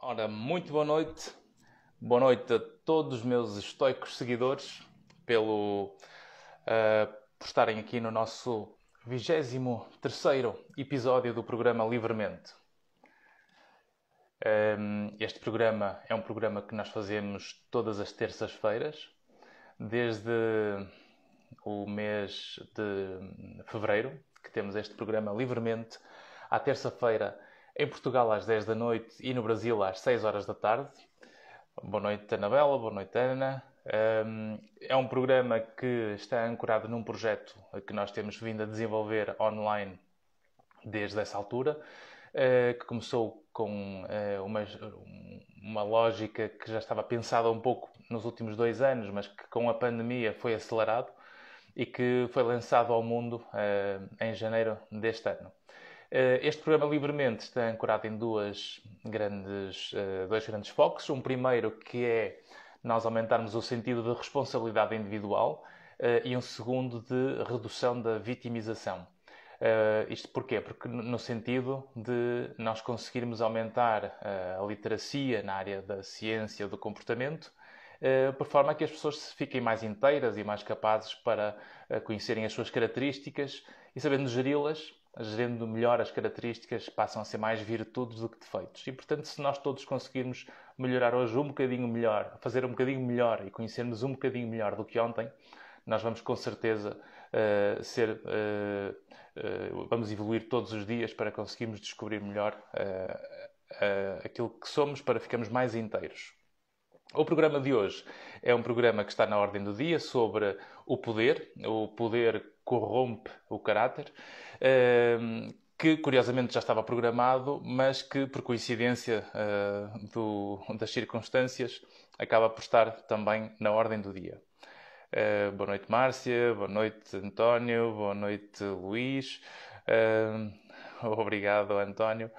Ora, muito boa noite a todos os meus estoicos seguidores por estarem aqui no nosso 23º episódio do programa Livremente. Este programa é um programa que nós fazemos todas as terças-feiras, desde o mês de fevereiro, que temos este programa Livremente, à terça-feira, em Portugal às 10 da noite e no Brasil às 6 horas da tarde. Boa noite, Anabela. Boa noite, Ana. É um programa que está ancorado num projeto que nós temos vindo a desenvolver online desde essa altura, que começou com uma lógica que já estava pensada um pouco nos últimos 2 anos, mas que com a pandemia foi acelerado e que foi lançado ao mundo em janeiro deste ano. Este programa Livremente está ancorado em dois grandes focos. Um primeiro, que é nós aumentarmos o sentido de responsabilidade individual, e um segundo, de redução da vitimização. Isto porquê? Porque no sentido de nós conseguirmos aumentar a literacia na área da ciência do comportamento, por forma a que as pessoas fiquem mais inteiras e mais capazes para conhecerem as suas características e, sabendo geri-las, gerando melhor as características, passam a ser mais virtudes do que defeitos. E, portanto, se nós todos conseguirmos melhorar hoje um bocadinho melhor, fazer um bocadinho melhor e conhecermos um bocadinho melhor do que ontem, nós vamos com certeza vamos evoluir todos os dias para conseguirmos descobrir melhor aquilo que somos, para ficarmos mais inteiros. O programa de hoje é um programa que está na ordem do dia, sobre o poder. O poder corrompe o caráter, que curiosamente já estava programado, mas que por coincidência das circunstâncias acaba por estar também na ordem do dia. Boa noite, Márcia. Boa noite, António. Boa noite, Luís. Obrigado, António.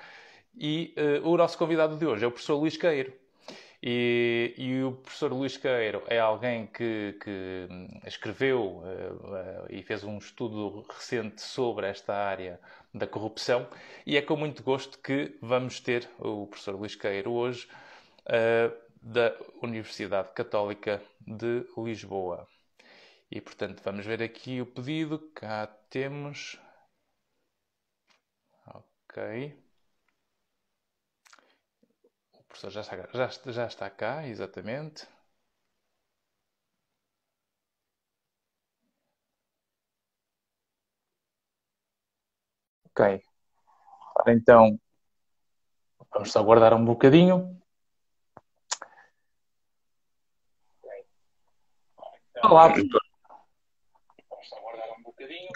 E o nosso convidado de hoje é o professor Luís Caeiro. E o professor Luís Caeiro é alguém que escreveu e fez um estudo recente sobre esta área da corrupção, e é com muito gosto que vamos ter o professor Luís Caeiro hoje, da Universidade Católica de Lisboa. E, portanto, vamos ver aqui o pedido. Cá temos. Ok. O professor já está cá, exatamente. Ok. Então, vamos só aguardar um bocadinho. Okay. Então, olá, professor. Vamos só aguardar um bocadinho.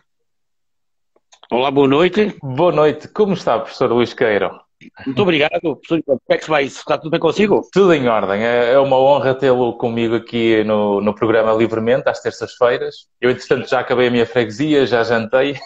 Olá, boa noite. Boa noite. Como está, professor Luís Caeiro? Muito obrigado, professor. Como é que se vai? Está tudo bem consigo? Tudo em ordem. É uma honra tê-lo comigo aqui no programa Livremente, às terças-feiras. Eu, entretanto, já acabei a minha freguesia, já jantei.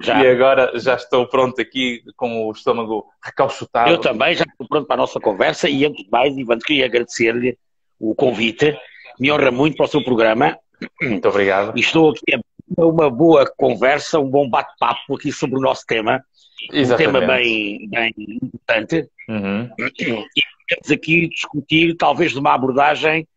Já. E agora já estou pronto aqui, com o estômago recalchutado. Eu também já estou pronto para a nossa conversa. E, antes de mais, Ivan, queria agradecer-lhe o convite. Me honra muito para o seu programa. Muito obrigado. E estou aqui a uma boa conversa, um bom bate-papo aqui sobre o nosso tema. Exatamente. Um tema bem importante. Uhum. E vamos aqui discutir, talvez, de uma abordagem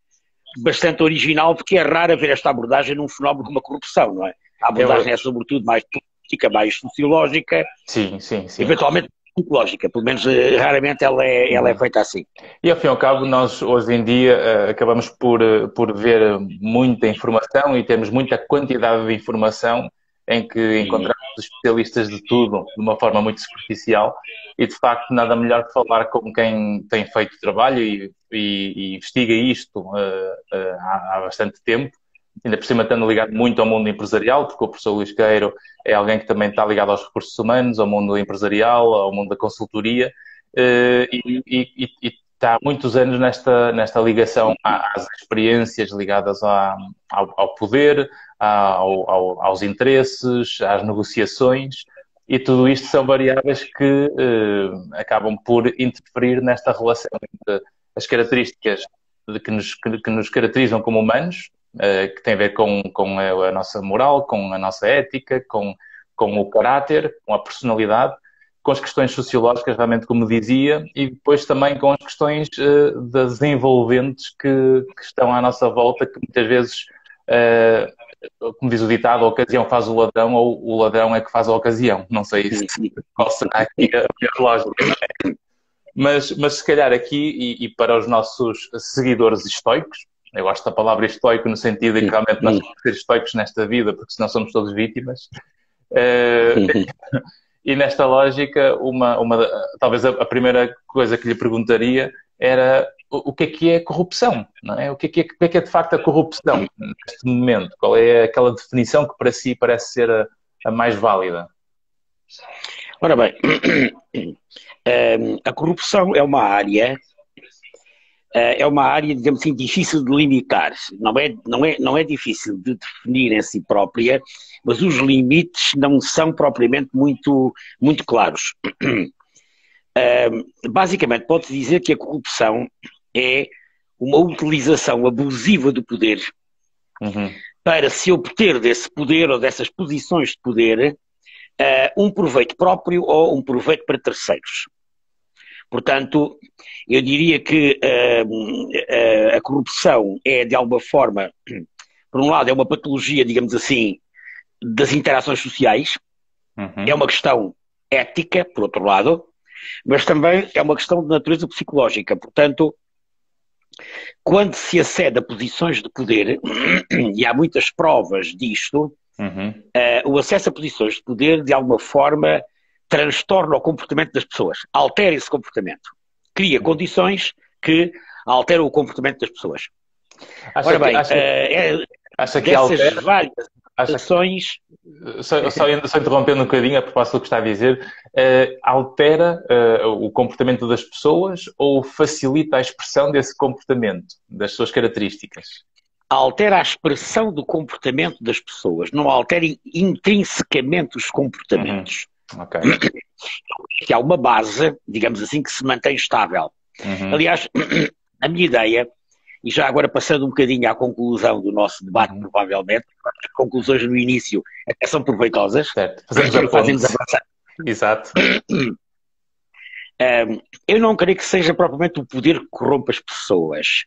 bastante original, porque é raro haver esta abordagem num fenómeno como a corrupção, não é? A abordagem é sobretudo mais política, mais sociológica. Sim, sim, sim. Eventualmente psicológica, pelo menos raramente ela é feita assim. E, ao fim e ao cabo, nós hoje em dia acabamos por ver muita informação e temos muita quantidade de informação, em que encontramos especialistas de tudo, de uma forma muito superficial, e de facto nada melhor que falar com quem tem feito trabalho e investiga isto há bastante tempo, ainda por cima estando ligado muito ao mundo empresarial, porque o professor Luís Caeiro é alguém que também está ligado aos recursos humanos, ao mundo empresarial, ao mundo da consultoria, e está há muitos anos nesta ligação às experiências ligadas ao poder, aos interesses, às negociações, e tudo isto são variáveis que acabam por interferir nesta relação entre as características que nos caracterizam como humanos, que tem a ver com a nossa moral, com a nossa ética, com o caráter, com a personalidade, com as questões sociológicas, realmente, como dizia, e depois também com as questões das envolventes que estão à nossa volta, que muitas vezes, como diz o ditado, a ocasião faz o ladrão, ou o ladrão é que faz a ocasião. Não sei qual será aqui a melhor lógica. Mas se calhar aqui, e para os nossos seguidores estoicos, eu gosto da palavra estoico no sentido em que realmente nós temos que ser estoicos nesta vida, porque senão somos todos vítimas. E nesta lógica, talvez a primeira coisa que lhe perguntaria era o que é corrupção, não é? O que é de facto a corrupção neste momento? Qual é aquela definição que para si parece ser a mais válida? Ora bem, a corrupção é uma área... digamos assim, difícil de limitar. Não é difícil de definir em si própria, mas os limites não são propriamente muito claros. Basicamente, pode-se dizer que a corrupção é uma utilização abusiva do poder para se obter desse poder ou dessas posições de poder um proveito próprio ou um proveito para terceiros. Portanto, eu diria que a corrupção é, de alguma forma, por um lado, é uma patologia, digamos assim, das interações sociais, é uma questão ética, por outro lado, mas também é uma questão de natureza psicológica. Portanto, quando se acede a posições de poder, e há muitas provas disto, o acesso a posições de poder, de alguma forma, transtorna o comportamento das pessoas, altera esse comportamento, cria condições que alteram o comportamento das pessoas. Ora bem, dessas várias ações... Só interrompendo um bocadinho a propósito do que está a dizer, altera o comportamento das pessoas ou facilita a expressão desse comportamento, das suas características? Altera a expressão do comportamento das pessoas, não altera intrinsecamente os comportamentos. Okay. Que há uma base, digamos assim, que se mantém estável. Aliás, a minha ideia, e já agora passando um bocadinho à conclusão do nosso debate, provavelmente, as conclusões no início até são proveitosas, certo. Fazemos avançar. Exato. Eu não creio que seja propriamente o poder que corrompe as pessoas.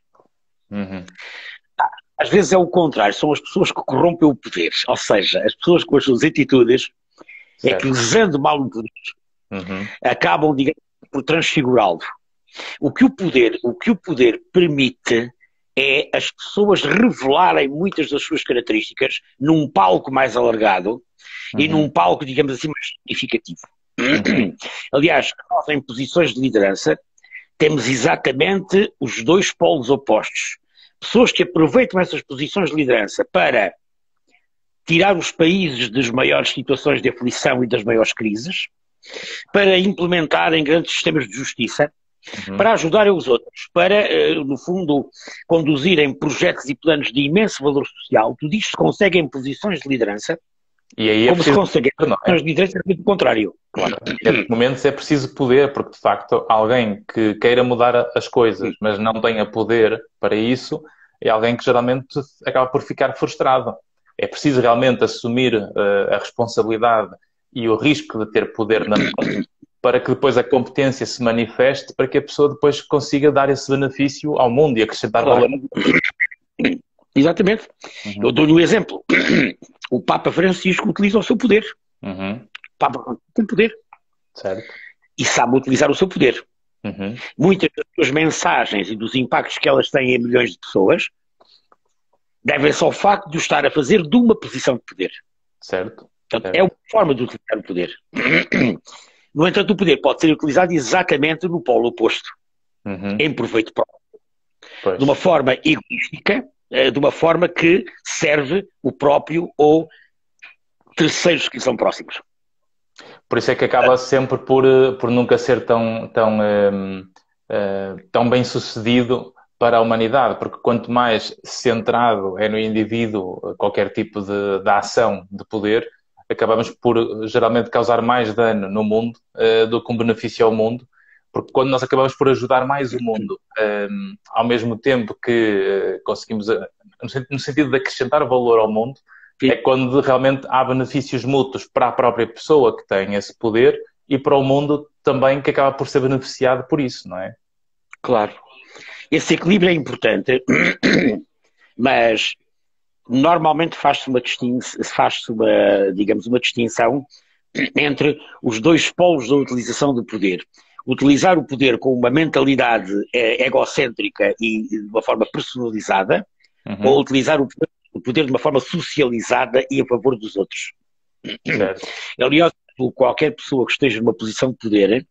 Às vezes é o contrário, são as pessoas que corrompem o poder, ou seja, as pessoas com as suas atitudes é que, usando mal o poder, acabam, digamos, por transfigurá-lo. O que o poder permite é as pessoas revelarem muitas das suas características num palco mais alargado e num palco, digamos assim, mais significativo. Aliás, nós, em posições de liderança, temos exatamente os dois polos opostos. Pessoas que aproveitam essas posições de liderança para tirar os países das maiores situações de aflição e das maiores crises, para implementarem grandes sistemas de justiça, para ajudarem os outros, para, no fundo, conduzirem projetos e planos de imenso valor social. Tudo isto se consegue em posições de liderança, e aí como se consegue em posições de liderança, é o contrário. Claro, em momentos é preciso poder, porque, de facto, alguém que queira mudar as coisas, mas não tenha poder para isso, é alguém que geralmente acaba por ficar frustrado. É preciso realmente assumir a responsabilidade e o risco de ter poder na mão para que depois a competência se manifeste, para que a pessoa depois consiga dar esse benefício ao mundo e acrescentar valor. Exatamente. Eu dou-lhe um exemplo. O Papa Francisco utiliza o seu poder. O Papa tem poder. Certo. E sabe utilizar o seu poder. Muitas das suas mensagens e dos impactos que elas têm em milhões de pessoas devem-se ao facto de o estar a fazer de uma posição de poder. Certo. Portanto, é uma forma de utilizar o poder. No entanto, o poder pode ser utilizado exatamente no polo oposto, em proveito próprio. Pois. De uma forma egoística, de uma forma que serve o próprio ou terceiros que são próximos. Por isso é que acaba sempre por nunca ser tão bem sucedido para a humanidade, porque quanto mais centrado é no indivíduo qualquer tipo de ação de poder, acabamos por geralmente causar mais dano no mundo do que um benefício ao mundo, porque quando nós acabamos por ajudar mais o mundo, ao mesmo tempo que conseguimos, no sentido de acrescentar valor ao mundo, é quando realmente há benefícios mútuos para a própria pessoa que tem esse poder e para o mundo também, que acaba por ser beneficiado por isso, não é? Claro. Esse equilíbrio é importante, mas normalmente faz-se uma distinção, digamos, uma distinção entre os dois polos da utilização do poder. Utilizar o poder com uma mentalidade egocêntrica e de uma forma personalizada, uhum, ou utilizar o poder de uma forma socializada e a favor dos outros. Certo. Aliás, qualquer pessoa que esteja numa posição de poder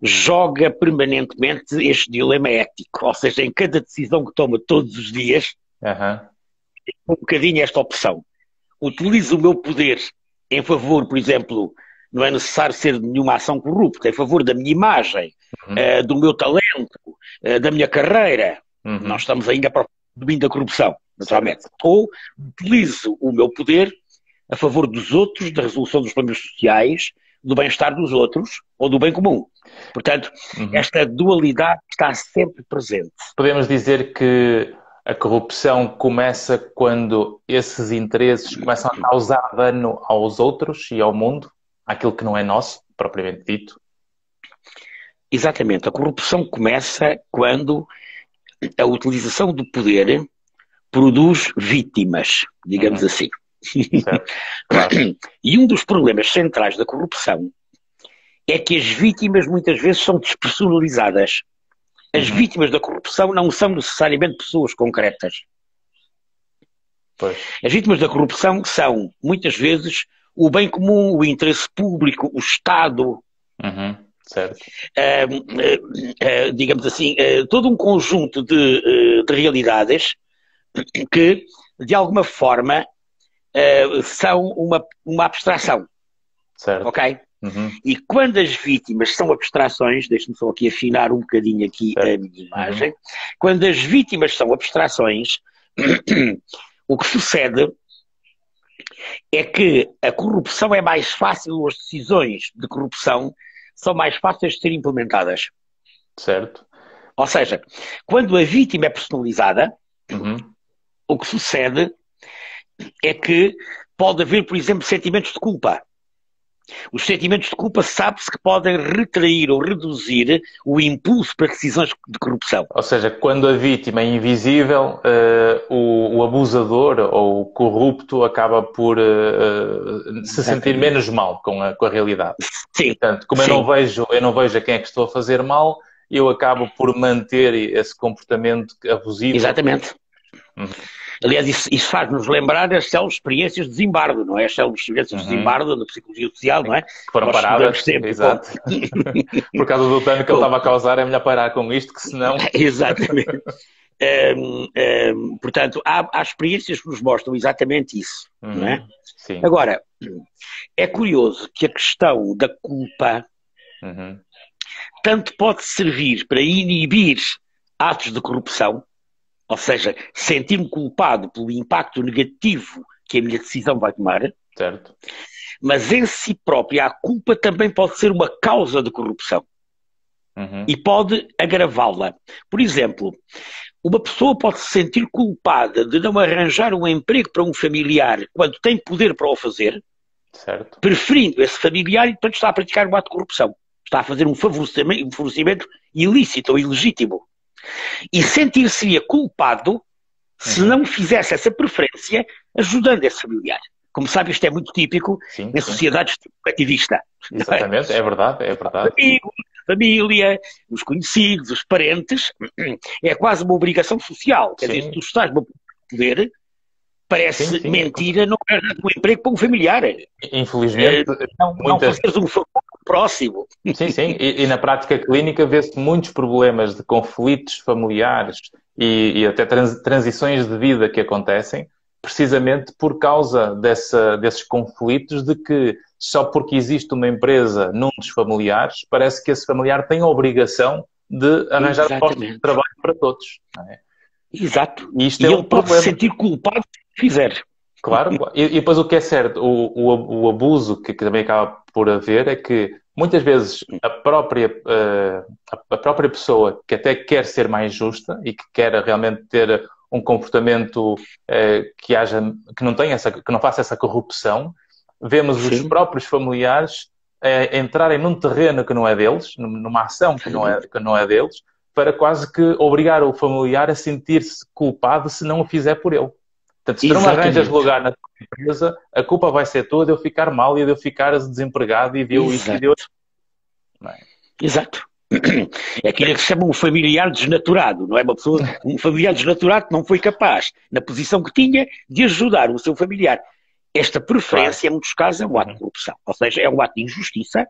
joga permanentemente este dilema ético, ou seja, em cada decisão que toma todos os dias, uhum, um bocadinho esta opção. Utilizo o meu poder em favor, por exemplo, não é necessário ser nenhuma ação corrupta, em favor da minha imagem, uhum, do meu talento, da minha carreira. Uhum. Nós estamos ainda para o domínio da corrupção, naturalmente. Ou utilizo o meu poder a favor dos outros, da resolução dos problemas sociais, do bem-estar dos outros ou do bem comum. Portanto, uhum, esta dualidade está sempre presente. Podemos dizer que a corrupção começa quando esses interesses começam a causar dano aos outros e ao mundo, àquilo que não é nosso, propriamente dito? Exatamente. A corrupção começa quando a utilização do poder produz vítimas, digamos, uhum, assim. Claro. E um dos problemas centrais da corrupção é que as vítimas muitas vezes são despersonalizadas. As, uhum, vítimas da corrupção não são necessariamente pessoas concretas. Pois. As vítimas da corrupção são, muitas vezes, o bem comum, o interesse público, o Estado, uhum, certo. Digamos assim, todo um conjunto de realidades que, de alguma forma, são uma abstração, certo, ok? Uhum. E quando as vítimas são abstrações, deixe-me só aqui afinar um bocadinho aqui, certo, a minha imagem, uhum, quando as vítimas são abstrações, o que sucede é que a corrupção é mais fácil, as decisões de corrupção são mais fáceis de ser implementadas. Certo. Ou seja, quando a vítima é personalizada, uhum, o que sucede é que pode haver, por exemplo, sentimentos de culpa. Os sentimentos de culpa sabe-se que podem retrair ou reduzir o impulso para decisões de corrupção. Ou seja, quando a vítima é invisível, o abusador ou o corrupto acaba por se sentir menos mal com a realidade. Sim. Portanto, como, sim, eu não vejo a quem é que estou a fazer mal, eu acabo por manter esse comportamento abusivo. Exatamente. Uhum. Aliás, isso faz-nos lembrar as célebres experiências de Zimbardo, não é? As célebres experiências, uhum, de Zimbardo, da psicologia social, não é? Que foram paradas, sempre, exato. Por causa do dano que ele estava a causar, é melhor parar com isto, que senão... Exatamente. Portanto, há experiências que nos mostram exatamente isso, uhum, não é? Sim. Agora, é curioso que a questão da culpa, uhum, tanto pode servir para inibir atos de corrupção, ou seja, sentir-me culpado pelo impacto negativo que a minha decisão vai tomar, certo, mas em si própria a culpa também pode ser uma causa de corrupção, uhum, e pode agravá-la. Por exemplo, uma pessoa pode se sentir culpada de não arranjar um emprego para um familiar quando tem poder para o fazer, certo, preferindo esse familiar, e depois está a praticar um ato de corrupção, está a fazer um favorecimento ilícito ou ilegítimo. E sentir-se-ia culpado se, uhum, não fizesse essa preferência ajudando esse familiar. Como sabe, isto é muito típico, sim, em sociedades coletivista. Exatamente, é verdade, é verdade. Amigos, família, os conhecidos, os parentes, é quase uma obrigação social. Quer, sim, dizer, se tu estás no poder, parece, sim, sim, mentira, não queres dar um emprego para um familiar. Infelizmente, não fazeres um favor próximo. Sim, sim, e na prática clínica vê-se muitos problemas de conflitos familiares e até transições de vida que acontecem, precisamente por causa desses conflitos de que só porque existe uma empresa num dos familiares, parece que esse familiar tem a obrigação de arranjar, exatamente, postos de trabalho para todos. Não é? Exato, e isto é ele um pode se sentir culpado se fizer. Claro, e depois o que é certo, o abuso que também acaba por haver é que muitas vezes a própria pessoa que até quer ser mais justa e que quer realmente ter um comportamento que não faça essa corrupção, vemos, sim, os próprios familiares entrarem num terreno que não é deles, numa ação que não é deles, para quase que obrigar o familiar a sentir-se culpado se não o fizer por ele. Portanto, se tu não arranjas lugar na tua empresa, a culpa vai ser toda de eu ficar mal e de eu ficar desempregado e de eu isso e de eu... Não é? Exato. É aquilo que se chama um familiar desnaturado, não é? Uma pessoa, um familiar desnaturado que não foi capaz, na posição que tinha, de ajudar o seu familiar. Esta preferência, em muitos casos, é um ato de corrupção. Ou seja, é um ato de injustiça,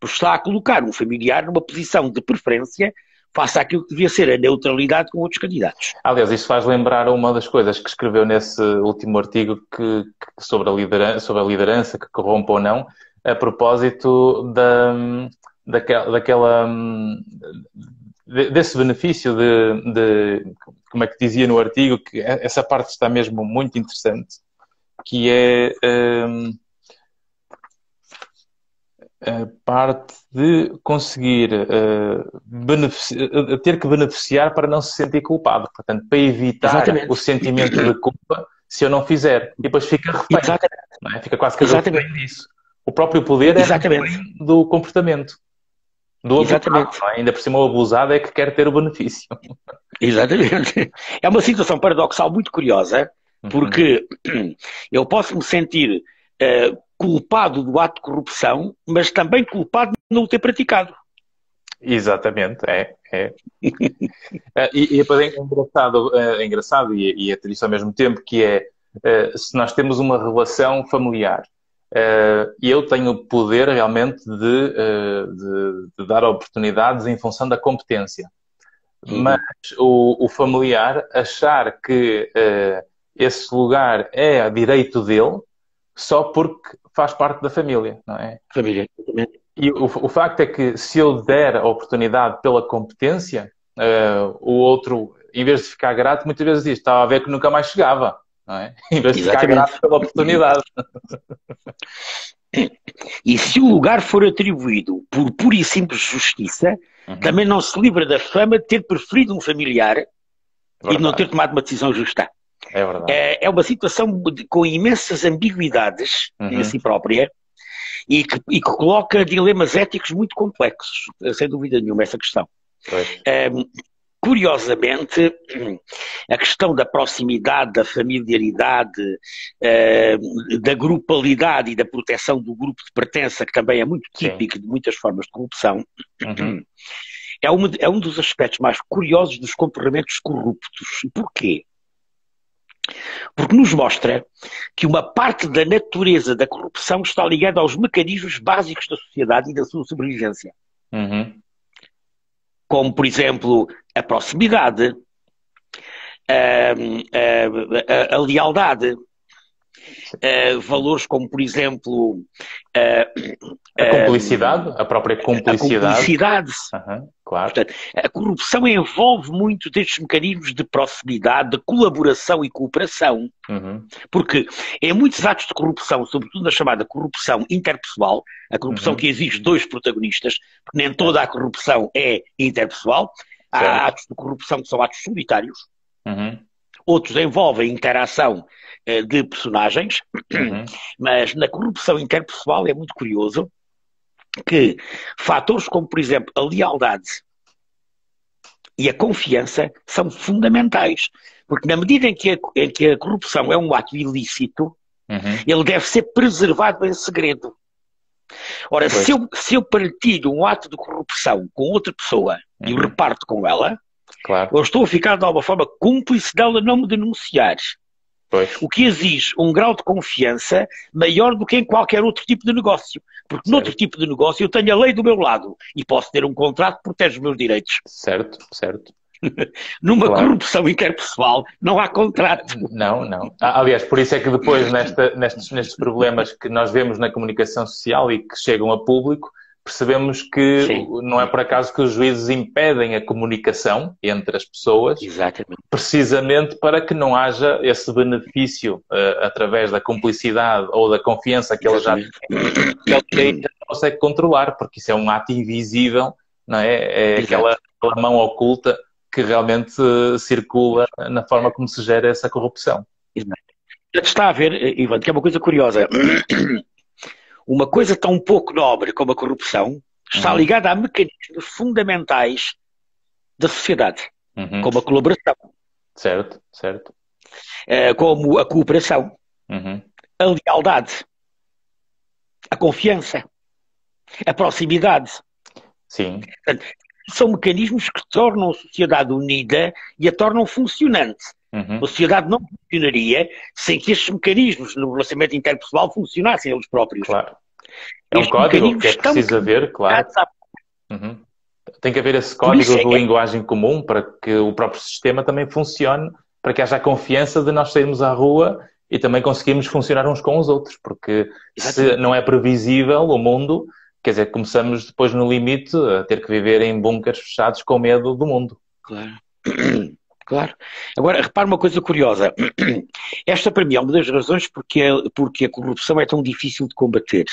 porque está a colocar um familiar numa posição de preferência face àquilo que devia ser a neutralidade com outros candidatos. Aliás, isso faz lembrar uma das coisas que escreveu nesse último artigo que sobre a liderança, que corrompe ou não, a propósito desse benefício de como é que dizia no artigo, que essa parte está mesmo muito interessante, que é a parte de conseguir ter que beneficiar para não se sentir culpado, portanto, para evitar Exatamente. O sentimento de culpa se eu não fizer, e depois fica refém, não é? Fica quase que refém disso. O próprio poder é refém do comportamento, do abusado, é? Ainda por cima o abusado é que quer ter o benefício. Exatamente. É uma situação paradoxal muito curiosa, porque eu posso me sentir culpado do ato de corrupção, mas também culpado de não o ter praticado. Exatamente, é. E depois é engraçado e é triste ao mesmo tempo, que é, se nós temos uma relação familiar, eu tenho o poder realmente de dar oportunidades em função da competência. Mas o familiar achar que... esse lugar é a direito dele só porque faz parte da família, não é? Família. E o facto é que se eu der a oportunidade pela competência, o outro, em vez de ficar grato, muitas vezes diz, estava a ver que nunca mais chegava, não é? Em vez de ficar grato pela oportunidade. E se o lugar for atribuído por pura e simples justiça, também não se livra da fama de ter preferido um familiar e de não ter tomado uma decisão justa. É verdade. É uma situação com imensas ambiguidades em si própria e que coloca dilemas éticos muito complexos, sem dúvida nenhuma, essa questão. Curiosamente, a questão da proximidade, da familiaridade, da grupalidade e da proteção do grupo de pertença, que também é muito típico de muitas formas de corrupção, é um dos aspectos mais curiosos dos comportamentos corruptos. Porquê? Porque nos mostra que uma parte da natureza da corrupção está ligada aos mecanismos básicos da sociedade e da sua sobrevivência. Como, por exemplo, a proximidade, a lealdade, valores como, por exemplo... A cumplicidade, a própria cumplicidade. A cumplicidade. Claro. Portanto, a corrupção envolve muito destes mecanismos de proximidade, de colaboração e cooperação, porque em muitos atos de corrupção, sobretudo na chamada corrupção interpessoal, a corrupção que exige dois protagonistas, porque nem toda a corrupção é interpessoal, há atos de corrupção que são atos solitários, outros envolvem interação de personagens, mas na corrupção interpessoal é muito curioso que fatores como, por exemplo, a lealdade e a confiança são fundamentais, porque na medida em que a corrupção é um ato ilícito, ele deve ser preservado em segredo. Ora, se eu partilho um ato de corrupção com outra pessoa e o reparto com ela, eu estou a ficar de alguma forma cúmplice dela não me denunciar, o que exige um grau de confiança maior do que em qualquer outro tipo de negócio, porque noutro tipo de negócio eu tenho a lei do meu lado e posso ter um contrato que protege os meus direitos. Certo. Numa corrupção interpessoal não há contrato. Não. Aliás, por isso é que depois nestes problemas que nós vemos na comunicação social e que chegam a público, percebemos que não é por acaso que os juízes impedem a comunicação entre as pessoas, precisamente para que não haja esse benefício através da cumplicidade ou da confiança que ele já consegue controlar, porque isso é um ato invisível, não é? É aquela mão oculta que realmente circula na forma como se gera essa corrupção. Está a ver, Ivan, que é uma coisa curiosa. uma coisa tão pouco nobre como a corrupção está ligada a mecanismos fundamentais da sociedade, como a colaboração. Certo, certo. Como a cooperação, a lealdade, a confiança, a proximidade. Sim. Portanto, são mecanismos que tornam a sociedade unida e a tornam funcionante. A sociedade não funcionaria sem que estes mecanismos no relacionamento interpessoal funcionassem eles próprios. Claro. É um código que é preciso haver, claro. Tem que haver esse código de linguagem comum para que o próprio sistema também funcione, para que haja a confiança de nós sairmos à rua e também conseguirmos funcionar uns com os outros, porque se não é previsível o mundo, quer dizer, começamos depois no limite a ter que viver em bunkers fechados com medo do mundo. Claro. Claro. Agora, repare uma coisa curiosa. Esta, para mim, é uma das razões porque a corrupção é tão difícil de combater.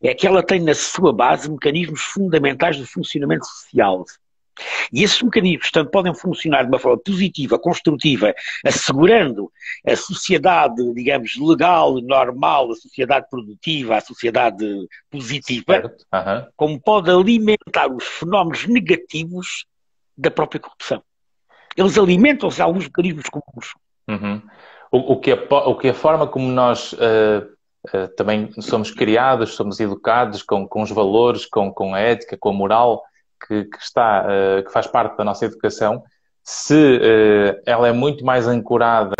É que ela tem na sua base mecanismos fundamentais do funcionamento social. E esses mecanismos, tanto podem funcionar de uma forma positiva, construtiva, assegurando a sociedade, digamos, legal, normal, a sociedade produtiva, a sociedade positiva, como pode alimentar os fenómenos negativos da própria corrupção. Eles alimentam-se a alguns mecanismos comuns. O que a forma como nós também somos criados, somos educados com os valores, com a ética, com a moral que faz parte da nossa educação, se ela é muito mais ancorada,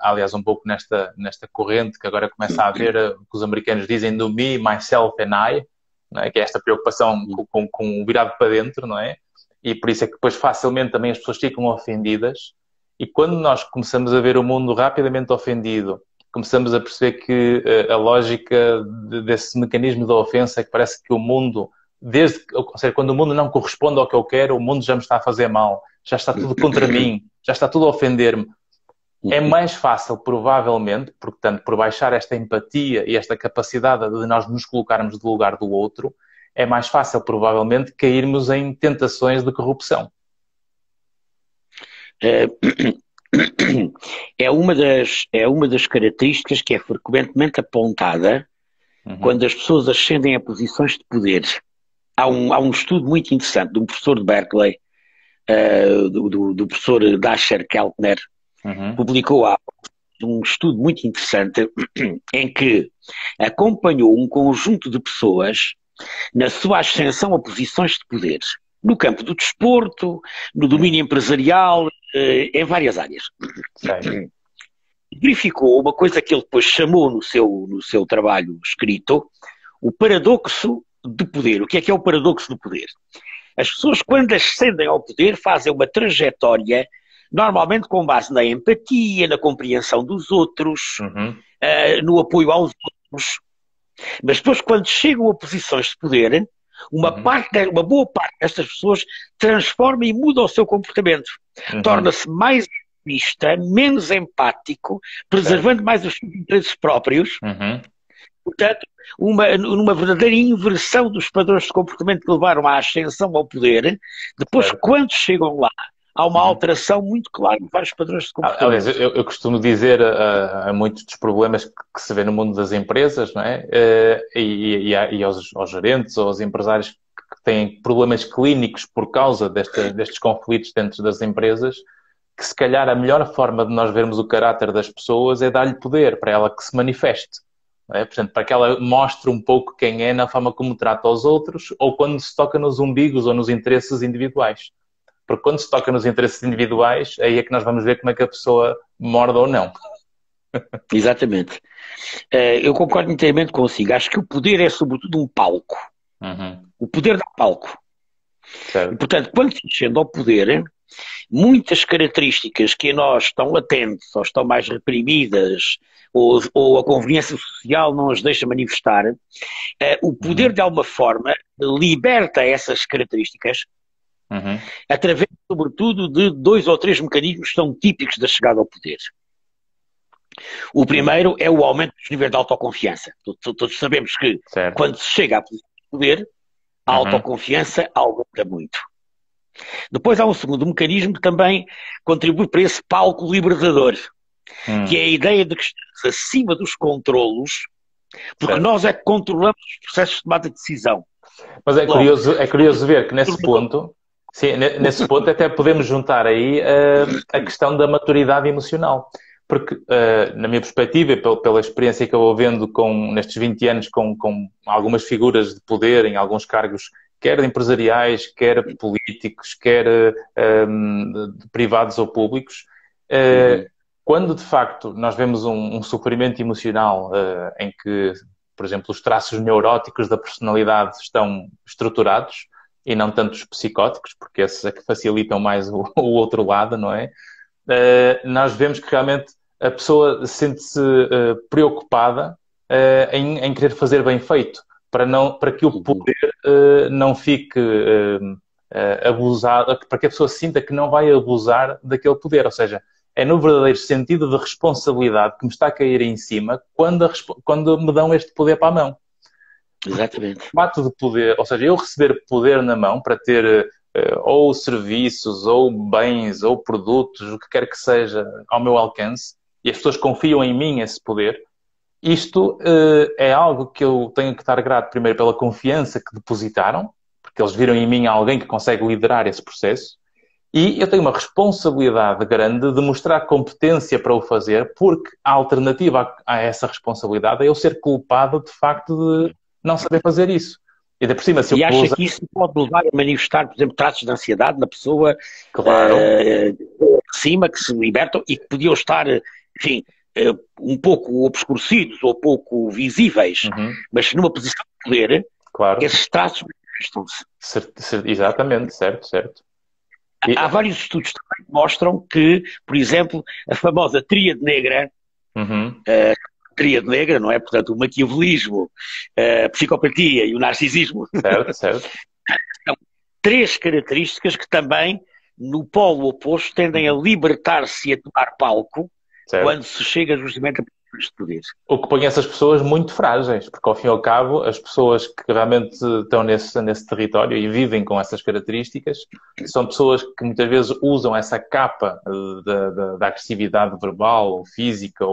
aliás, um pouco nesta corrente que agora começa a haver, que os americanos dizem do me, myself and I, não é? Que é esta preocupação com o virado para dentro, não é? E por isso é que depois facilmente também as pessoas ficam ofendidas. E quando nós começamos a ver o mundo rapidamente ofendido, começamos a perceber que a lógica desse mecanismo da ofensa é que parece que o mundo, quando o mundo não corresponde ao que eu quero, o mundo já me está a fazer mal, já está tudo contra mim, já está tudo a ofender-me. É mais fácil, provavelmente, portanto, por baixar esta empatia e esta capacidade de nós nos colocarmos no lugar do outro, é mais fácil, provavelmente, cairmos em tentações de corrupção. É uma das características que é frequentemente apontada quando as pessoas ascendem a posições de poder. Há um estudo muito interessante de um professor de Berkeley, do professor Dacher Keltner, publicou um estudo muito interessante em que acompanhou um conjunto de pessoas na sua ascensão a posições de poder, no campo do desporto, no domínio empresarial, em várias áreas. Sim. Verificou uma coisa que ele depois chamou no seu trabalho escrito, o paradoxo do poder. O que é o paradoxo do poder? As pessoas, quando ascendem ao poder, fazem uma trajetória, normalmente com base na empatia, na compreensão dos outros, no apoio aos outros. Mas depois, quando chegam a posições de poder, uma boa parte destas pessoas transforma e muda o seu comportamento. Torna-se mais egoísta, menos empático, preservando mais os seus interesses próprios. Portanto, numa verdadeira inversão dos padrões de comportamento que levaram à ascensão ao poder, depois, quando chegam lá, há uma alteração muito clara em vários padrões de comportamento. Aliás, eu costumo dizer a muitos dos problemas que se vê no mundo das empresas, não é? E aos gerentes ou aos empresários que têm problemas clínicos por causa destes conflitos dentro das empresas, que se calhar a melhor forma de nós vermos o caráter das pessoas é dar-lhe poder, para ela que se manifeste. É? Portanto, para que ela mostre um pouco quem é na forma como trata os outros ou quando se toca nos umbigos ou nos interesses individuais. Porque quando se toca nos interesses individuais, aí é que nós vamos ver como é que a pessoa morde ou não. Exatamente. Eu concordo inteiramente consigo. Acho que o poder é sobretudo um palco. O poder dá palco. Certo. E, portanto, quando se descende ao poder, muitas características que a nós estão latentes, ou estão mais reprimidas, ou a conveniência social não as deixa manifestar, o poder, de alguma forma, liberta essas características, através, sobretudo, de 2 ou 3 mecanismos que são típicos da chegada ao poder. O primeiro é o aumento dos níveis de autoconfiança. Todos sabemos que, certo, quando se chega à posição de poder, a autoconfiança aumenta muito. Depois há um segundo mecanismo que também contribui para esse palco libertador, que é a ideia de que estamos acima dos controlos Porque nós é que controlamos os processos de tomada de decisão. Mas é curioso ver que nesse ponto, sim, nesse ponto até podemos juntar aí a questão da maturidade emocional. Porque, na minha perspectiva, pela experiência que eu vou vendo nestes 20 anos com algumas figuras de poder, em alguns cargos, quer empresariais, quer políticos, quer privados ou públicos, quando, de facto, nós vemos um sofrimento emocional em que, por exemplo, os traços neuróticos da personalidade estão estruturados e não tanto os psicóticos, porque esses é que facilitam mais o outro lado, não é? Nós vemos que realmente a pessoa sente-se preocupada em querer fazer bem feito, para que o poder não fique abusado, para que a pessoa sinta que não vai abusar daquele poder. Ou seja, é no verdadeiro sentido de responsabilidade que me está a cair em cima quando me dão este poder para a mão. Exatamente. O fato de poder, ou seja, eu receber poder na mão para ter ou serviços, ou bens, ou produtos, o que quer que seja ao meu alcance, e as pessoas confiam em mim esse poder, isto é algo que eu tenho que estar grato primeiro pela confiança que depositaram, porque eles viram em mim alguém que consegue liderar esse processo, e eu tenho uma responsabilidade grande de mostrar competência para o fazer, porque a alternativa a essa responsabilidade é eu ser culpado de facto de não saber fazer isso. E por cima, e acha que isso pode levar a manifestar, por exemplo, traços de ansiedade na pessoa, claro, de cima, que se libertam e que podiam estar, enfim, um pouco obscurecidos ou pouco visíveis, mas numa posição de poder, claro, esses traços manifestam-se. Exatamente, certo. E há vários estudos também que mostram que, por exemplo, a famosa tríade negra, não é? Portanto, o maquiavelismo, a psicopatia e o narcisismo. Certo. São três características que também, no polo oposto, tendem a libertar-se e a tomar palco, certo, quando se chega justamente a posições de poder. O que põe essas pessoas muito frágeis, porque ao fim e ao cabo, as pessoas que realmente estão nesse território e vivem com essas características, são pessoas que muitas vezes usam essa capa da agressividade verbal ou física,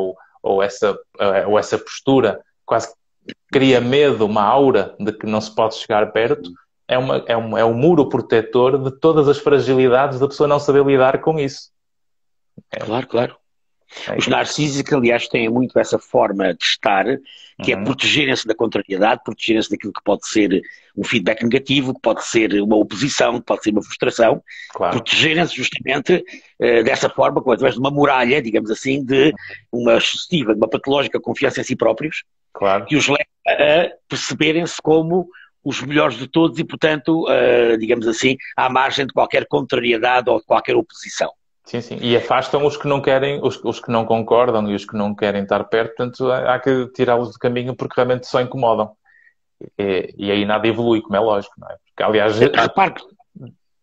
ou essa postura, quase que cria medo, uma aura de que não se pode chegar perto, é um muro protetor de todas as fragilidades da pessoa não saber lidar com isso. Claro. Os narcísicos, aliás, têm muito essa forma de estar, que é protegerem-se da contrariedade, protegerem-se daquilo que pode ser um feedback negativo, que pode ser uma oposição, que pode ser uma frustração, claro, protegerem-se justamente dessa forma, através de uma muralha, digamos assim, de uma excessiva, de uma patológica confiança em si próprios, claro, que os leva a perceberem-se como os melhores de todos e, portanto, digamos assim, à margem de qualquer contrariedade ou de qualquer oposição. Sim. E afastam os que não querem, os que não concordam e os que não querem estar perto, portanto há que tirá-los do caminho porque realmente só incomodam. E aí nada evolui, como é lógico, não é? Porque, aliás... Repare.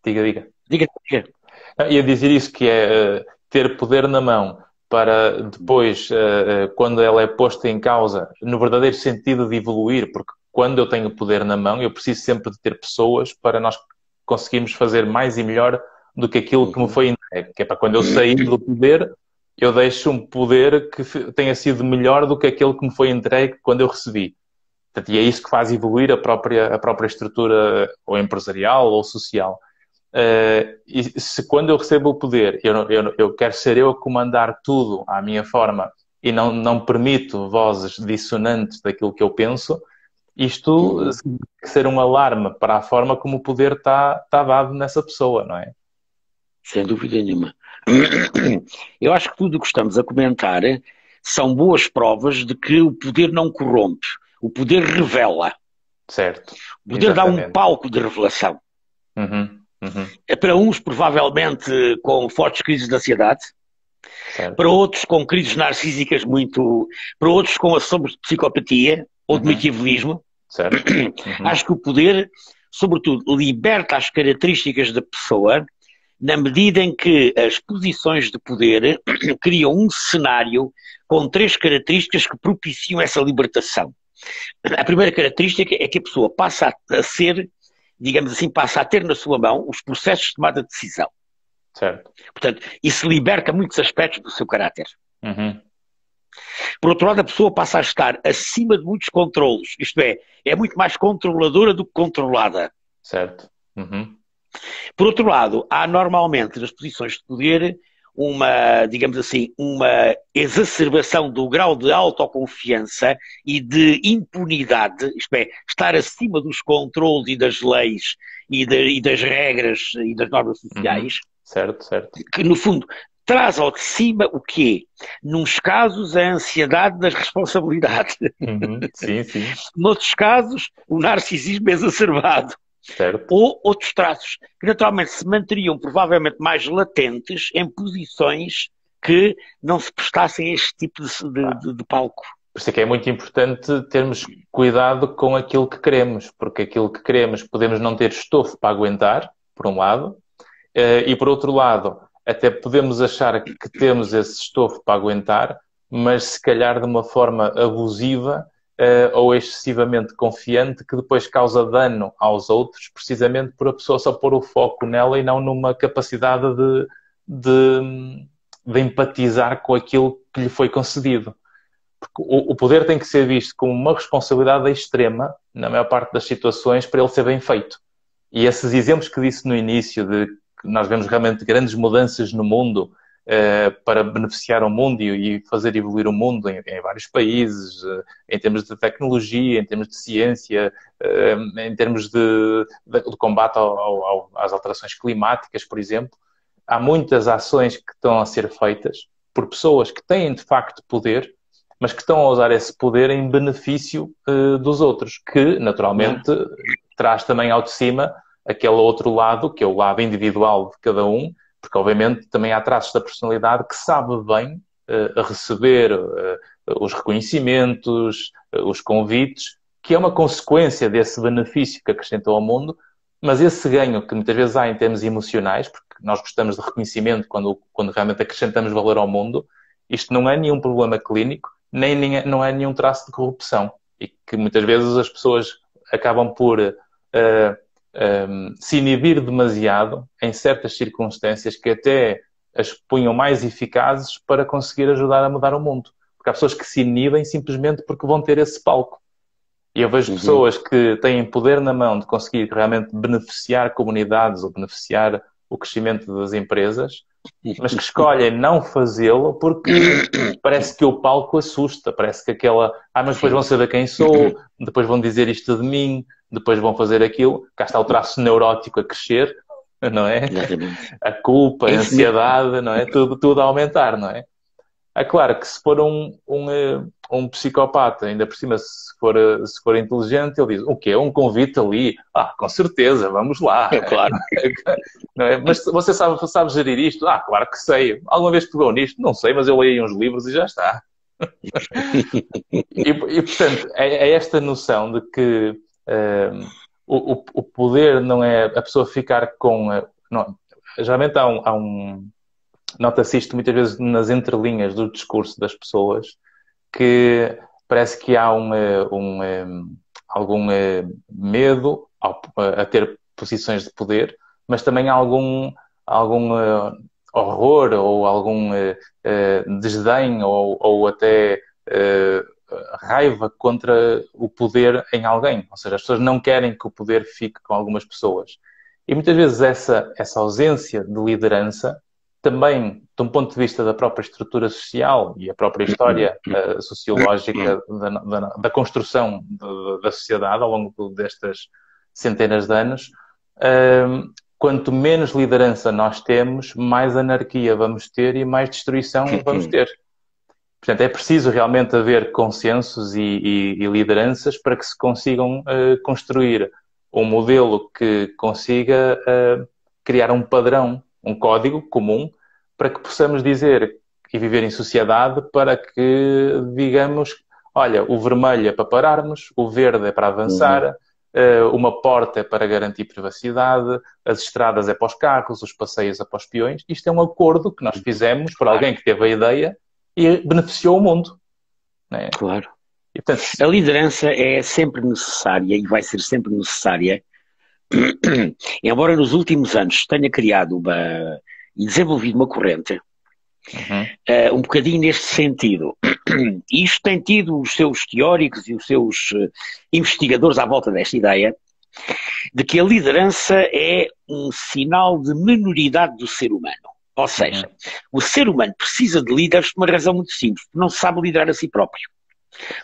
Diga. Ia dizer isso, que é ter poder na mão para depois, quando ela é posta em causa, no verdadeiro sentido de evoluir, porque quando eu tenho poder na mão, eu preciso sempre de ter pessoas para nós conseguirmos fazer mais e melhor do que aquilo que me foi entregue, que é para quando eu sair do poder, eu deixo um poder que tenha sido melhor do que aquele que me foi entregue quando eu recebi. Portanto, e é isso que faz evoluir a própria estrutura ou empresarial ou social. E se quando eu recebo o poder, eu quero ser eu a comandar tudo à minha forma e não permito vozes dissonantes daquilo que eu penso, isto tem que ser um alarme para a forma como o poder está dado nessa pessoa, não é? Sem dúvida nenhuma. Eu acho que tudo o que estamos a comentar são boas provas de que o poder não corrompe. O poder revela. Certo. O poder, exatamente, dá um palco de revelação. É para uns, provavelmente, com fortes crises de ansiedade. Certo. Para outros, com crises narcísicas muito... Para outros, com assombros de psicopatia ou de maquiavelismo. Certo. Acho que o poder, sobretudo, liberta as características da pessoa... na medida em que as posições de poder criam um cenário com três características que propiciam essa libertação. A primeira característica é que a pessoa passa a ser, digamos assim, passa a ter na sua mão os processos de tomada de decisão. Certo. Portanto, isso liberta muitos aspectos do seu caráter. Por outro lado, a pessoa passa a estar acima de muitos controlos, isto é, é muito mais controladora do que controlada. Certo. Uhum. Por outro lado, há normalmente nas posições de poder uma, digamos assim, uma exacerbação do grau de autoconfiança e de impunidade, isto é, estar acima dos controles e das leis e das regras e das normas sociais. Uhum. Certo, certo. Que no fundo traz ao de cima o quê? Nos casos, a ansiedade da responsabilidade. Uhum, sim, sim. Noutros casos, o narcisismo exacerbado. Certo. Ou outros traços que naturalmente se manteriam provavelmente mais latentes em posições que não se prestassem a este tipo de palco. Por isso é que é muito importante termos cuidado com aquilo que queremos, porque aquilo que queremos podemos não ter estofo para aguentar, por um lado, e por outro lado, até podemos achar que temos esse estofo para aguentar, mas se calhar de uma forma abusiva ou excessivamente confiante, que depois causa dano aos outros, precisamente por a pessoa só pôr o foco nela e não numa capacidade de empatizar com aquilo que lhe foi concedido. Porque o poder tem que ser visto como uma responsabilidade extrema, na maior parte das situações, para ele ser bem feito. E esses exemplos que disse no início, de que nós vemos realmente grandes mudanças no mundo, para beneficiar o mundo e fazer evoluir o mundo em vários países, em termos de tecnologia, em termos de ciência, em termos de combate às alterações climáticas, por exemplo. Há muitas ações que estão a ser feitas por pessoas que têm, de facto, poder, mas que estão a usar esse poder em benefício dos outros, que, naturalmente, traz também ao de cima aquele outro lado, que é o lado individual de cada um, porque, obviamente, também há traços da personalidade que sabe bem receber os reconhecimentos, os convites, que é uma consequência desse benefício que acrescentou ao mundo, mas esse ganho que muitas vezes há em termos emocionais, porque nós gostamos de reconhecimento quando realmente acrescentamos valor ao mundo, isto não é nenhum problema clínico, nem não é nenhum traço de corrupção, e que muitas vezes as pessoas acabam por... se inibir demasiado em certas circunstâncias que até as punham mais eficazes para conseguir ajudar a mudar o mundo. Porque há pessoas que se inibem simplesmente porque vão ter esse palco. E eu vejo pessoas que têm poder na mão de conseguir realmente beneficiar comunidades ou beneficiar o crescimento das empresas, mas que escolhem não fazê-lo porque parece que o palco assusta, parece que aquela... Ah, mas depois vão saber quem sou, depois vão dizer isto de mim, depois vão fazer aquilo. Cá está o traço neurótico a crescer, não é? Exatamente. A culpa, a ansiedade, não é? Tudo a aumentar, não é? É claro que se for um psicopata, ainda por cima, se for inteligente, ele diz, o quê? Um convite ali? Ah, com certeza, vamos lá. É claro. Não é? Mas você sabe gerir isto? Ah, claro que sei. Alguma vez pegou nisto? Não sei, mas eu leio uns livros e já está. E portanto, é esta noção de que o poder não é a pessoa ficar com... Não, geralmente há um nota-se isto muitas vezes nas entrelinhas do discurso das pessoas, que parece que há algum medo a ter posições de poder, mas também há algum horror ou algum desdém ou até raiva contra o poder em alguém. Ou seja, as pessoas não querem que o poder fique com algumas pessoas. E muitas vezes essa ausência de liderança também, de um ponto de vista da própria estrutura social e a própria história sociológica da construção da sociedade ao longo destas centenas de anos, quanto menos liderança nós temos, mais anarquia vamos ter e mais destruição vamos ter. Portanto, é preciso realmente haver consensos e lideranças para que se consigam construir um modelo que consiga criar um padrão, um código comum, para que possamos dizer e viver em sociedade, para que digamos, olha, o vermelho é para pararmos, o verde é para avançar, uma porta é para garantir privacidade, as estradas é para os carros, os passeios é para os peões. Isto é um acordo que nós fizemos por alguém que teve a ideia e beneficiou o mundo. Não é? Claro. E, portanto, a liderança é sempre necessária e vai ser sempre necessária, embora nos últimos anos tenha criado e desenvolvido uma corrente um bocadinho neste sentido. Isto tem tido os seus teóricos e os seus investigadores à volta desta ideia de que a liderança é um sinal de minoridade do ser humano. Ou seja, o ser humano precisa de líderes por uma razão muito simples, não sabe liderar a si próprio.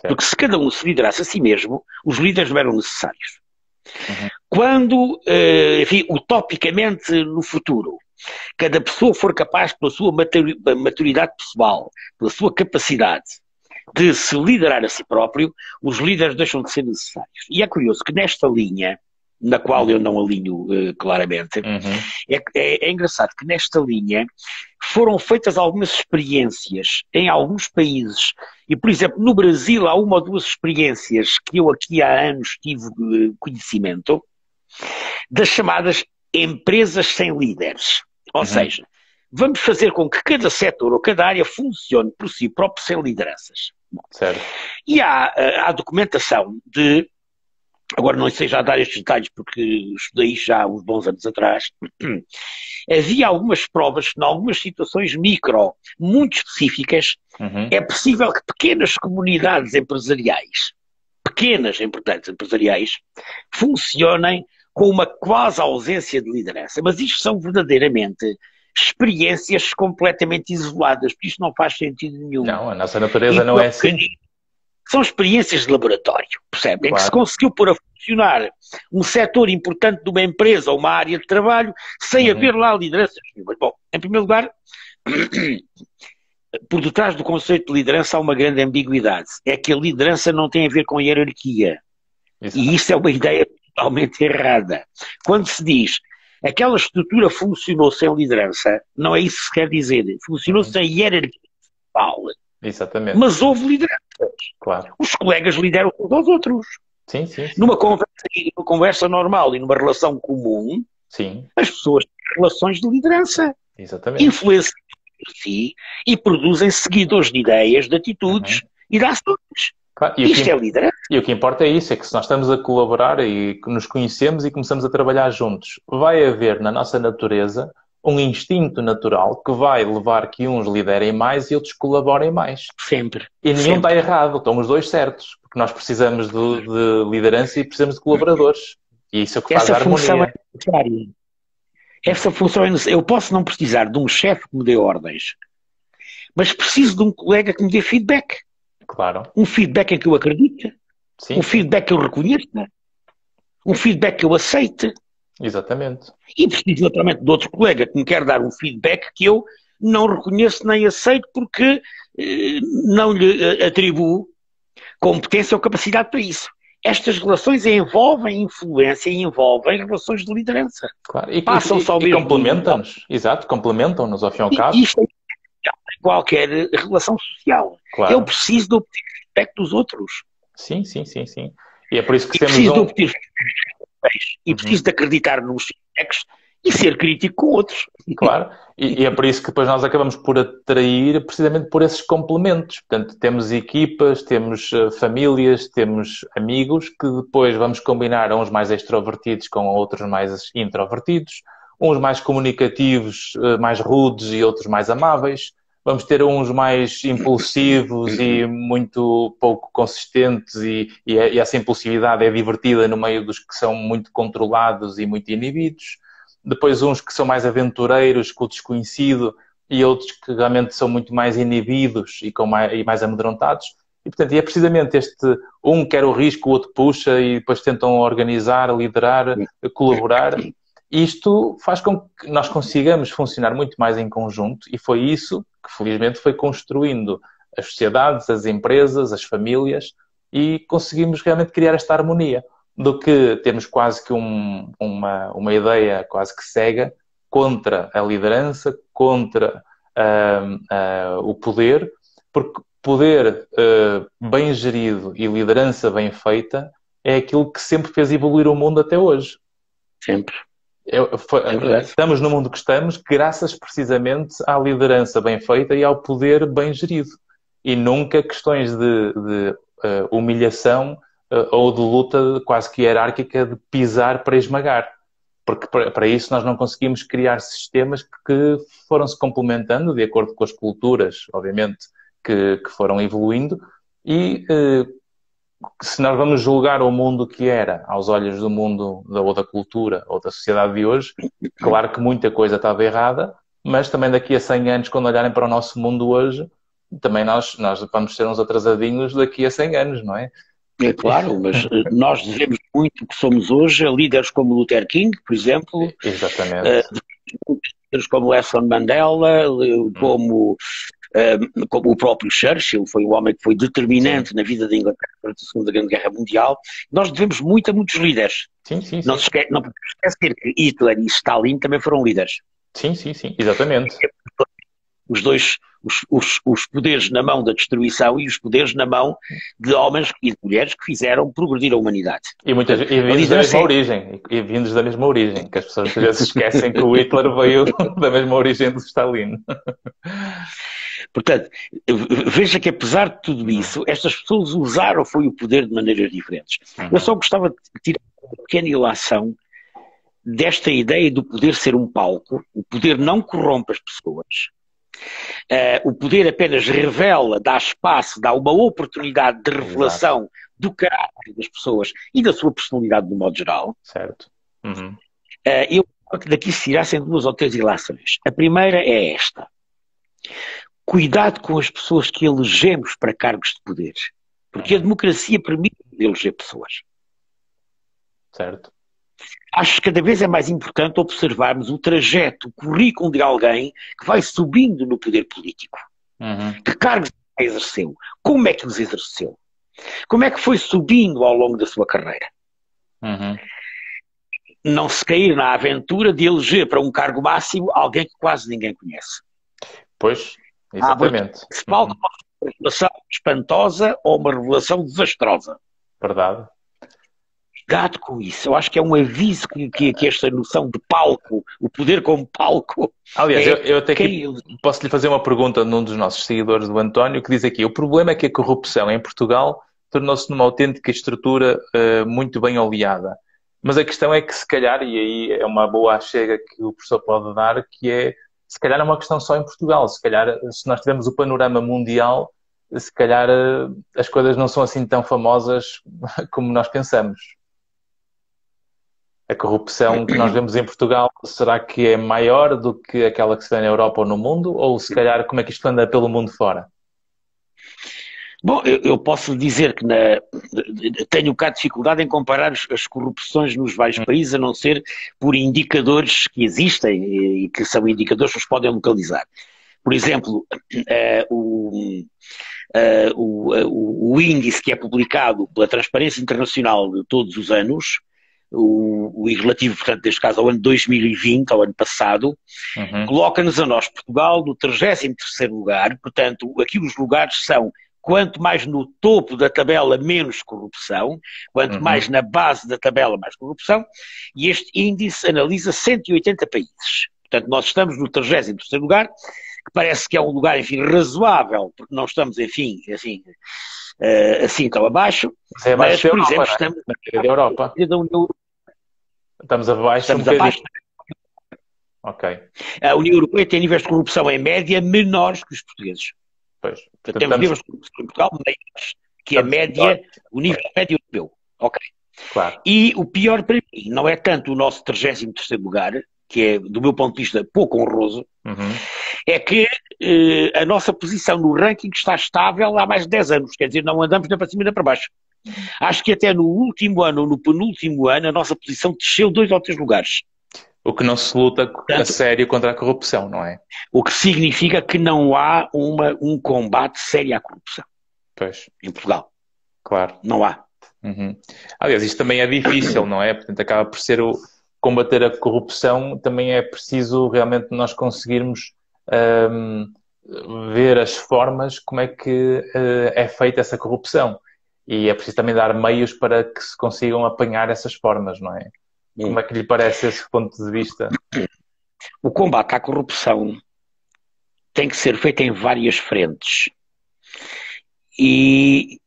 Porque se cada um se liderasse a si mesmo, os líderes não eram necessários. Quando, enfim, utopicamente no futuro, cada pessoa for capaz, pela sua maturidade pessoal, pela sua capacidade de se liderar a si próprio, os líderes deixam de ser necessários. E é curioso que nesta linha, na qual eu não alinho claramente, é engraçado que nesta linha foram feitas algumas experiências em alguns países. E, por exemplo, no Brasil há uma ou duas experiências que eu aqui há anos tive conhecimento, das chamadas empresas sem líderes. Ou seja, vamos fazer com que cada setor ou cada área funcione por si próprio sem lideranças. Certo. E há documentação de... Agora não sei já dar estes detalhes porque estudei já há uns bons anos atrás. Havia algumas provas que, em algumas situações micro, muito específicas, é possível que pequenas comunidades empresariais, funcionem com uma quase ausência de liderança. Mas isto são verdadeiramente experiências completamente isoladas, porque isto não faz sentido nenhum. Não, a nossa natureza não é assim. São experiências de laboratório, percebe? Claro. Em que se conseguiu pôr a funcionar um setor importante de uma empresa ou uma área de trabalho sem haver lá lideranças. Bom, em primeiro lugar, por detrás do conceito de liderança há uma grande ambiguidade. É que a liderança não tem a ver com hierarquia. Exato. E isso é uma ideia totalmente errada. Quando se diz aquela estrutura funcionou sem liderança, não é isso que se quer dizer. Funcionou sem hierarquia. Exatamente. Mas houve lideranças. Claro. Os colegas lideram uns aos outros. Sim, sim, sim. Numa conversa normal e numa relação comum, as pessoas têm relações de liderança. Exatamente. Influenciam por si e produzem seguidores de ideias, de atitudes e de ações. Claro. Isto é liderança. E o que importa é isso, é que se nós estamos a colaborar e que nos conhecemos e começamos a trabalhar juntos, vai haver na nossa natureza um instinto natural que vai levar que uns liderem mais e outros colaborem mais. Sempre. E nenhum está errado, estão os dois certos. Porque nós precisamos de liderança e precisamos de colaboradores. E isso é o que faz a harmonia. Essa função é necessária. Essa função é necessária. Eu posso não precisar de um chefe que me dê ordens, mas preciso de um colega que me dê feedback. Claro. Um feedback em que eu acredite, um feedback que eu reconheça, um feedback que eu aceite. Exatamente. E preciso naturalmente de outro colega que me quer dar um feedback que eu não reconheço nem aceito porque não lhe atribuo competência ou capacidade para isso. Estas relações envolvem influência e envolvem relações de liderança. Claro. E passam-se ao mesmo. Complementam-nos. Exato, complementam-nos ao fim e ao cabo. Isto é qualquer relação social. Claro. Eu preciso de obter feedback dos outros. Sim, sim, sim, sim. E é por isso que temos um... E preciso de acreditar nos feedbacks e ser crítico com outros. Claro, e é por isso que depois nós acabamos por atrair precisamente por esses complementos. Portanto, temos equipas, temos famílias, temos amigos que depois vamos combinar uns mais extrovertidos com outros mais introvertidos, uns mais comunicativos, mais rudes e outros mais amáveis. Vamos ter uns mais impulsivos e muito pouco consistentes e essa impulsividade é divertida no meio dos que são muito controlados e muito inibidos. Depois uns que são mais aventureiros com o desconhecido e outros que realmente são muito mais inibidos e mais amedrontados. E, portanto, é precisamente este, um quer o risco, o outro puxa e depois tentam organizar, liderar, colaborar. Isto faz com que nós consigamos funcionar muito mais em conjunto e foi isso que, felizmente, foi construindo as sociedades, as empresas, as famílias e conseguimos realmente criar esta harmonia do que temos quase que uma ideia quase que cega contra a liderança, contra o poder, porque poder bem gerido e liderança bem feita é aquilo que sempre fez evoluir o mundo até hoje. Sempre. Estamos no mundo que estamos graças precisamente à liderança bem feita e ao poder bem gerido e nunca questões de humilhação ou de luta quase que hierárquica de pisar para esmagar, porque para isso nós não conseguimos criar sistemas que foram-se complementando de acordo com as culturas, obviamente, que foram evoluindo, e se nós vamos julgar o mundo que era aos olhos do mundo ou da cultura ou da sociedade de hoje, claro que muita coisa estava errada, mas também daqui a 100 anos, quando olharem para o nosso mundo hoje, também nós vamos ser uns atrasadinhos daqui a 100 anos, não é? É claro, mas nós devemos muito o que somos hoje a líderes como Luther King, por exemplo. Exatamente. Líderes como Nelson Mandela, como o próprio Churchill, foi um homem que foi determinante na vida da Inglaterra durante a Segunda Grande Guerra Mundial. Nós devemos muito a muitos líderes. Sim, sim, sim. Não podemos esquecer que Hitler e Stalin também foram líderes. Sim, sim, sim, exatamente. Os dois, os poderes na mão da destruição e os poderes na mão de homens e de mulheres que fizeram progredir a humanidade. E vindos da mesma origem, que as pessoas já se esquecem que o Hitler veio da mesma origem do Stalin. Portanto, veja que apesar de tudo isso, estas pessoas usaram foi o poder de maneiras diferentes. Eu só gostava de tirar uma pequena ilação desta ideia do poder ser um palco. O poder não corrompe as pessoas. O poder apenas revela, dá espaço, dá uma oportunidade de revelação do caráter das pessoas e da sua personalidade de modo geral. Certo. Uhum. Eu acho que daqui se tirassem duas ou três ilações. A primeira é esta. Cuidado com as pessoas que elegemos para cargos de poder. Porque a democracia permite eleger pessoas. Certo. Acho que cada vez é mais importante observarmos o trajeto, o currículo de alguém que vai subindo no poder político. Uhum. Que cargos exerceu? Como é que os exerceu? Como é que foi subindo ao longo da sua carreira? Uhum. Não se cair na aventura de eleger para um cargo máximo alguém que quase ninguém conhece. Pois, exatamente. Se palco uma revelação espantosa ou uma revelação desastrosa. Verdade. Cuidado com isso. Eu acho que é um aviso que esta noção de palco, o poder como palco... Aliás, eu até aqui posso lhe fazer uma pergunta num dos nossos seguidores, do António, que diz aqui, o problema é que a corrupção em Portugal tornou-se numa autêntica estrutura muito bem oleada. Mas a questão é que se calhar, e aí é uma boa achega que o professor pode dar, que é, se calhar é uma questão só em Portugal. Se calhar, se nós tivermos o panorama mundial, se calhar as coisas não são assim tão famosas como nós pensamos. A corrupção que nós vemos em Portugal, será que é maior do que aquela que se vê na Europa ou no mundo? Ou, se calhar, como é que isto anda pelo mundo fora? Bom, eu posso dizer que tenho um bocado de dificuldade em comparar as corrupções nos vários países, a não ser por indicadores que existem e que são indicadores que os podem localizar. Por exemplo, o índice que é publicado pela Transparência Internacional de todos os anos, e relativo, portanto, neste caso, ao ano 2020, ao ano passado, coloca-nos a nós, Portugal, no 33º lugar. Portanto, aqui os lugares são, quanto mais no topo da tabela, menos corrupção, quanto mais na base da tabela, mais corrupção, e este índice analisa 180 países. Portanto, nós estamos no 33º lugar, que parece que é um lugar, enfim, razoável, porque não estamos, enfim, assim tão abaixo, é abaixo, mas, por exemplo, estamos da Europa. Estamos abaixo. Estamos abaixo. Ok. A União Europeia tem níveis de corrupção em média menores que os portugueses. Pois. Portanto, temos níveis de corrupção em Portugal menores que a média, o nível médio europeu. Ok. Claro. E o pior para mim não é tanto o nosso 33º lugar, que é, do meu ponto de vista, pouco honroso, é que a nossa posição no ranking está estável há mais de 10 anos, quer dizer, não andamos nem para cima nem para baixo. Acho que até no último ano ou no penúltimo ano a nossa posição desceu 2 ou 3 lugares. O que não se luta a sério contra a corrupção, não é? O que significa que não há um combate sério à corrupção. Pois. Em Portugal. Claro. Não há. Aliás, isto também é difícil, não é? Portanto, acaba por ser o... Combater a corrupção também é preciso realmente nós conseguirmos ver as formas como é que é feita essa corrupção. E é preciso também dar meios para que se consigam apanhar essas formas, não é? Sim. Como é que lhe parece esse ponto de vista? O combate à corrupção tem que ser feito em várias frentes. E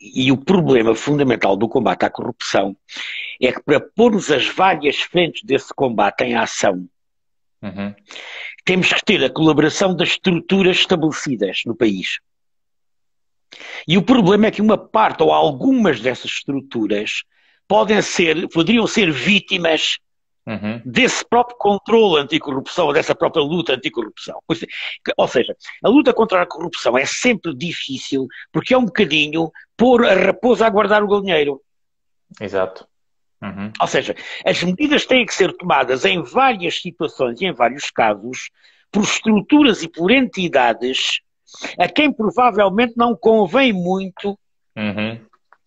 E o problema fundamental do combate à corrupção é que, para pormos as várias frentes desse combate em ação, temos que ter a colaboração das estruturas estabelecidas no país. E o problema é que uma parte ou algumas dessas estruturas poderiam ser vítimas desse próprio controle anticorrupção ou dessa própria luta anticorrupção. Ou seja, a luta contra a corrupção é sempre difícil porque é um bocadinho pôr a raposa a guardar o galinheiro. Exato. Ou seja, as medidas têm que ser tomadas em várias situações e em vários casos por estruturas e por entidades a quem provavelmente não convém muito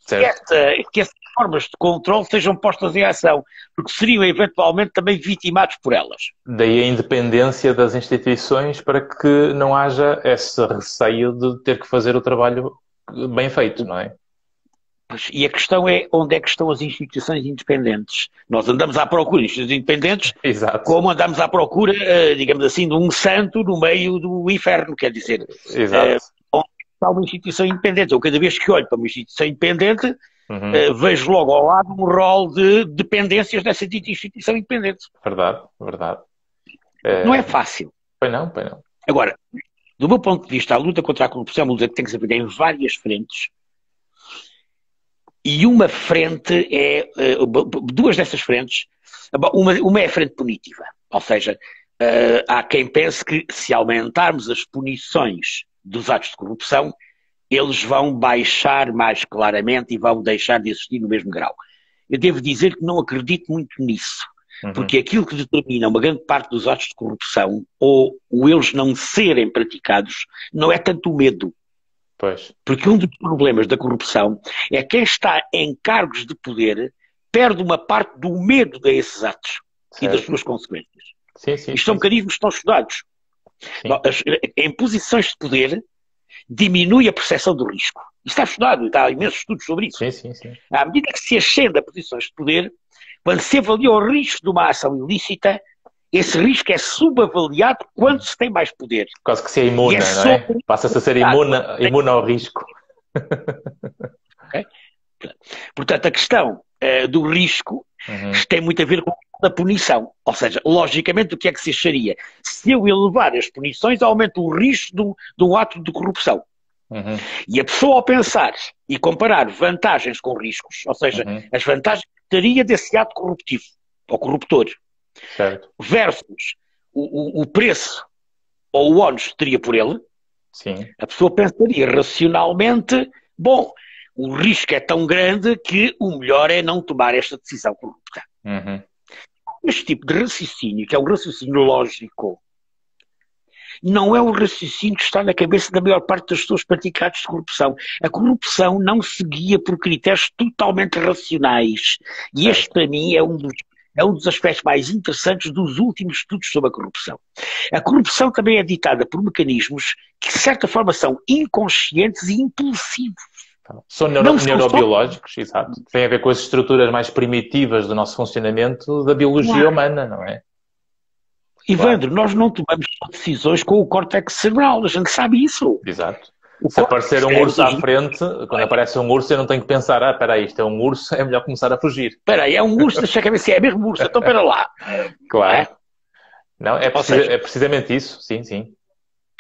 que essas formas de controle sejam postas em ação, porque seriam eventualmente também vitimados por elas. Daí a independência das instituições para que não haja esse receio de ter que fazer o trabalho bem feito, não é? E a questão é onde é que estão as instituições independentes. Nós andamos à procura de instituições independentes, como andamos à procura, digamos assim, de um santo no meio do inferno, quer dizer. Exato. Onde está uma instituição independente? Eu cada vez que olho para uma instituição independente, vejo logo ao lado um rol de dependências dessa dita instituição independente. Verdade, verdade. Não é fácil. Pois não, pois não. Agora, do meu ponto de vista, a luta contra a corrupção é uma luta que tem que se abrir em várias frentes. E uma frente é, duas dessas frentes, uma é a frente punitiva, ou seja, há quem pense que se aumentarmos as punições dos atos de corrupção, eles vão baixar mais claramente e vão deixar de existir no mesmo grau. Eu devo dizer que não acredito muito nisso, porque aquilo que determina uma grande parte dos atos de corrupção, ou eles não serem praticados, não é tanto o medo. Porque um dos problemas da corrupção é que quem está em cargos de poder perde uma parte do medo a esses atos e das suas consequências. Isto são mecanismos que estão estudados. Em posições de poder diminui a percepção do risco. Isto está estudado, há imensos estudos sobre isso. À medida que se ascende a posições de poder, quando se avalia o risco de uma ação ilícita, esse risco é subavaliado quando se tem mais poder. Quase que se é imune, não é? Passa-se a ser imune ao risco. Okay? Portanto, a questão do risco tem muito a ver com a punição. Ou seja, logicamente, o que é que se acharia? Se eu elevar as punições, aumenta o risco de um ato de corrupção. E a pessoa, ao pensar e comparar vantagens com riscos, ou seja, as vantagens que teria desse ato corruptivo, ou corruptor, versus o preço ou o ónus que teria por ele, a pessoa pensaria racionalmente, bom, o risco é tão grande que o melhor é não tomar esta decisão corrupta. Este tipo de raciocínio, que é um raciocínio lógico, não é o raciocínio que está na cabeça da maior parte das pessoas praticadas de corrupção. A corrupção não se guia por critérios totalmente racionais. E este, para mim, é um dos aspectos mais interessantes dos últimos estudos sobre a corrupção. A corrupção também é ditada por mecanismos que, de certa forma, são inconscientes e impulsivos. São neurobiológicos, exato. Tem a ver com as estruturas mais primitivas do nosso funcionamento da biologia humana, não é? Evandro, nós não tomamos decisões com o córtex cerebral, a gente sabe isso. Exato. Se aparecer um urso à frente, quando aparece um urso, eu não tenho que pensar, ah, espera aí, isto é um urso, é melhor começar a fugir. Espera aí, é um urso, deixa a cabeça, é mesmo urso, então espera lá. Claro. Não, é precisamente isso, sim.